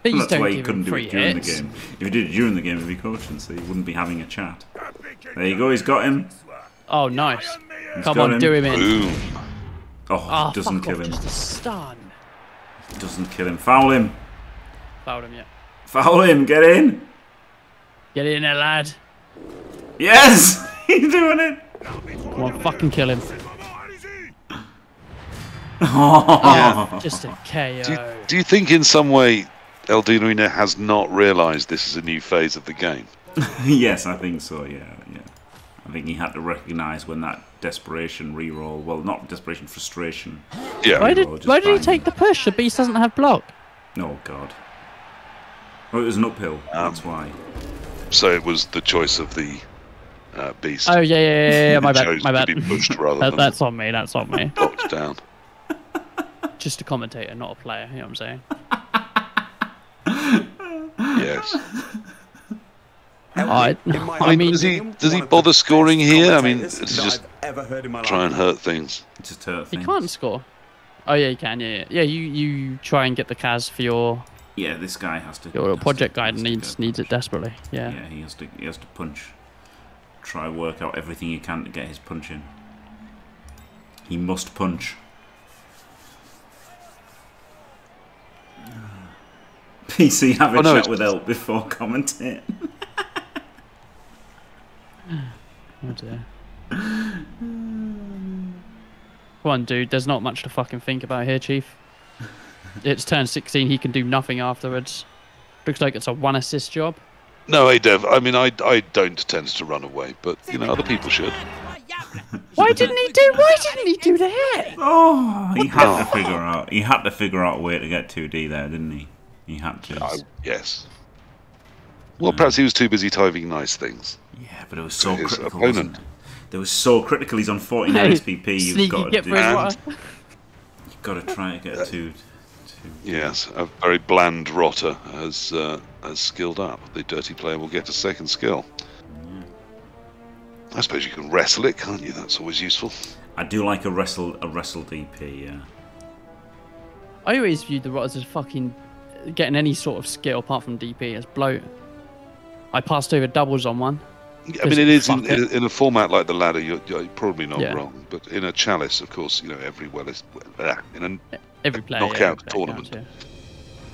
But you that's why you couldn't do it during the game. If you did it during the game, it'd be coaching, so you wouldn't be having a chat. There you go, he's got him. Oh, nice. He's Come on, do him in. Boom. Oh, doesn't kill him. Just a stun. Doesn't kill him. Foul him. Foul him, yeah. Foul him, get in. Get in there, lad. Yes! He's doing it. Come on, fucking kill him. Oh. Yeah. Just a KO. Do you think in some way ElDuderino has not realised this is a new phase of the game? Yes, I think so, yeah. I think he had to recognise when that desperation reroll, well, not desperation, frustration. Yeah. Why did he take the push? The beast doesn't have block. Oh, God. Oh, it was an uphill. That's why. So it was the choice of the beast. Oh, yeah. My bad. To be pushed rather than that's on me, Blocked down. Just a commentator, not a player, you know what I'm saying? Yes. Does he bother scoring here? I mean, it's just try and hurt things. Just hurt things. He can't score. Oh yeah, he can. Yeah. You try and get the Kaz for your. Yeah, this guy has to. Your project guy needs it desperately. Yeah. Yeah, he has to punch. Try work out everything you can to get his punch in. He must punch. PC have a chat with Elp before commenting. Oh dear. Come on, dude. There's not much to fucking think about here, Chief. It's turn 16. He can do nothing afterwards. Looks like it's a one-assist job. No, hey, Dev. I mean, I don't tend to run away, but you know, other people should. Why didn't he do the hit? Oh, he had to figure out. He had to figure out a way to get 2D there, didn't he? He had to. Yes. Well, perhaps he was too busy typing nice things. Yeah, but it was so critical. Wasn't it? It was so critical. He's on 49 SPP. You've got to do that. You've got to try to get two. Yes, a very bland rotter has skilled up. The dirty player will get a second skill. Yeah. I suppose you can wrestle it, can't you? That's always useful. I do like a wrestle DP. Yeah. I always viewed the rotters as fucking getting any sort of skill apart from DP as bloat. I passed over doubles on one. I mean, it is in a format like the ladder. You're probably not wrong, but in a chalice, of course, you know every knockout tournament,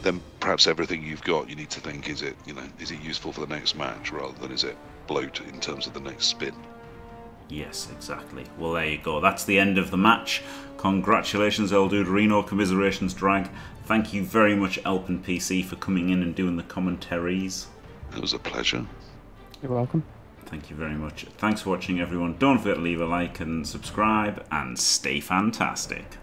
then perhaps everything you've got, you need to think: is it useful for the next match rather than is it bloat in terms of the next spin? Yes, exactly. Well, there you go. That's the end of the match. Congratulations, ElDuderino. Commiserations, Drag. Thank you very much, Elp and PC, for coming in and doing the commentaries. It was a pleasure. You're welcome. Thank you very much. Thanks for watching, everyone. Don't forget to leave a like and subscribe, and stay fantastic.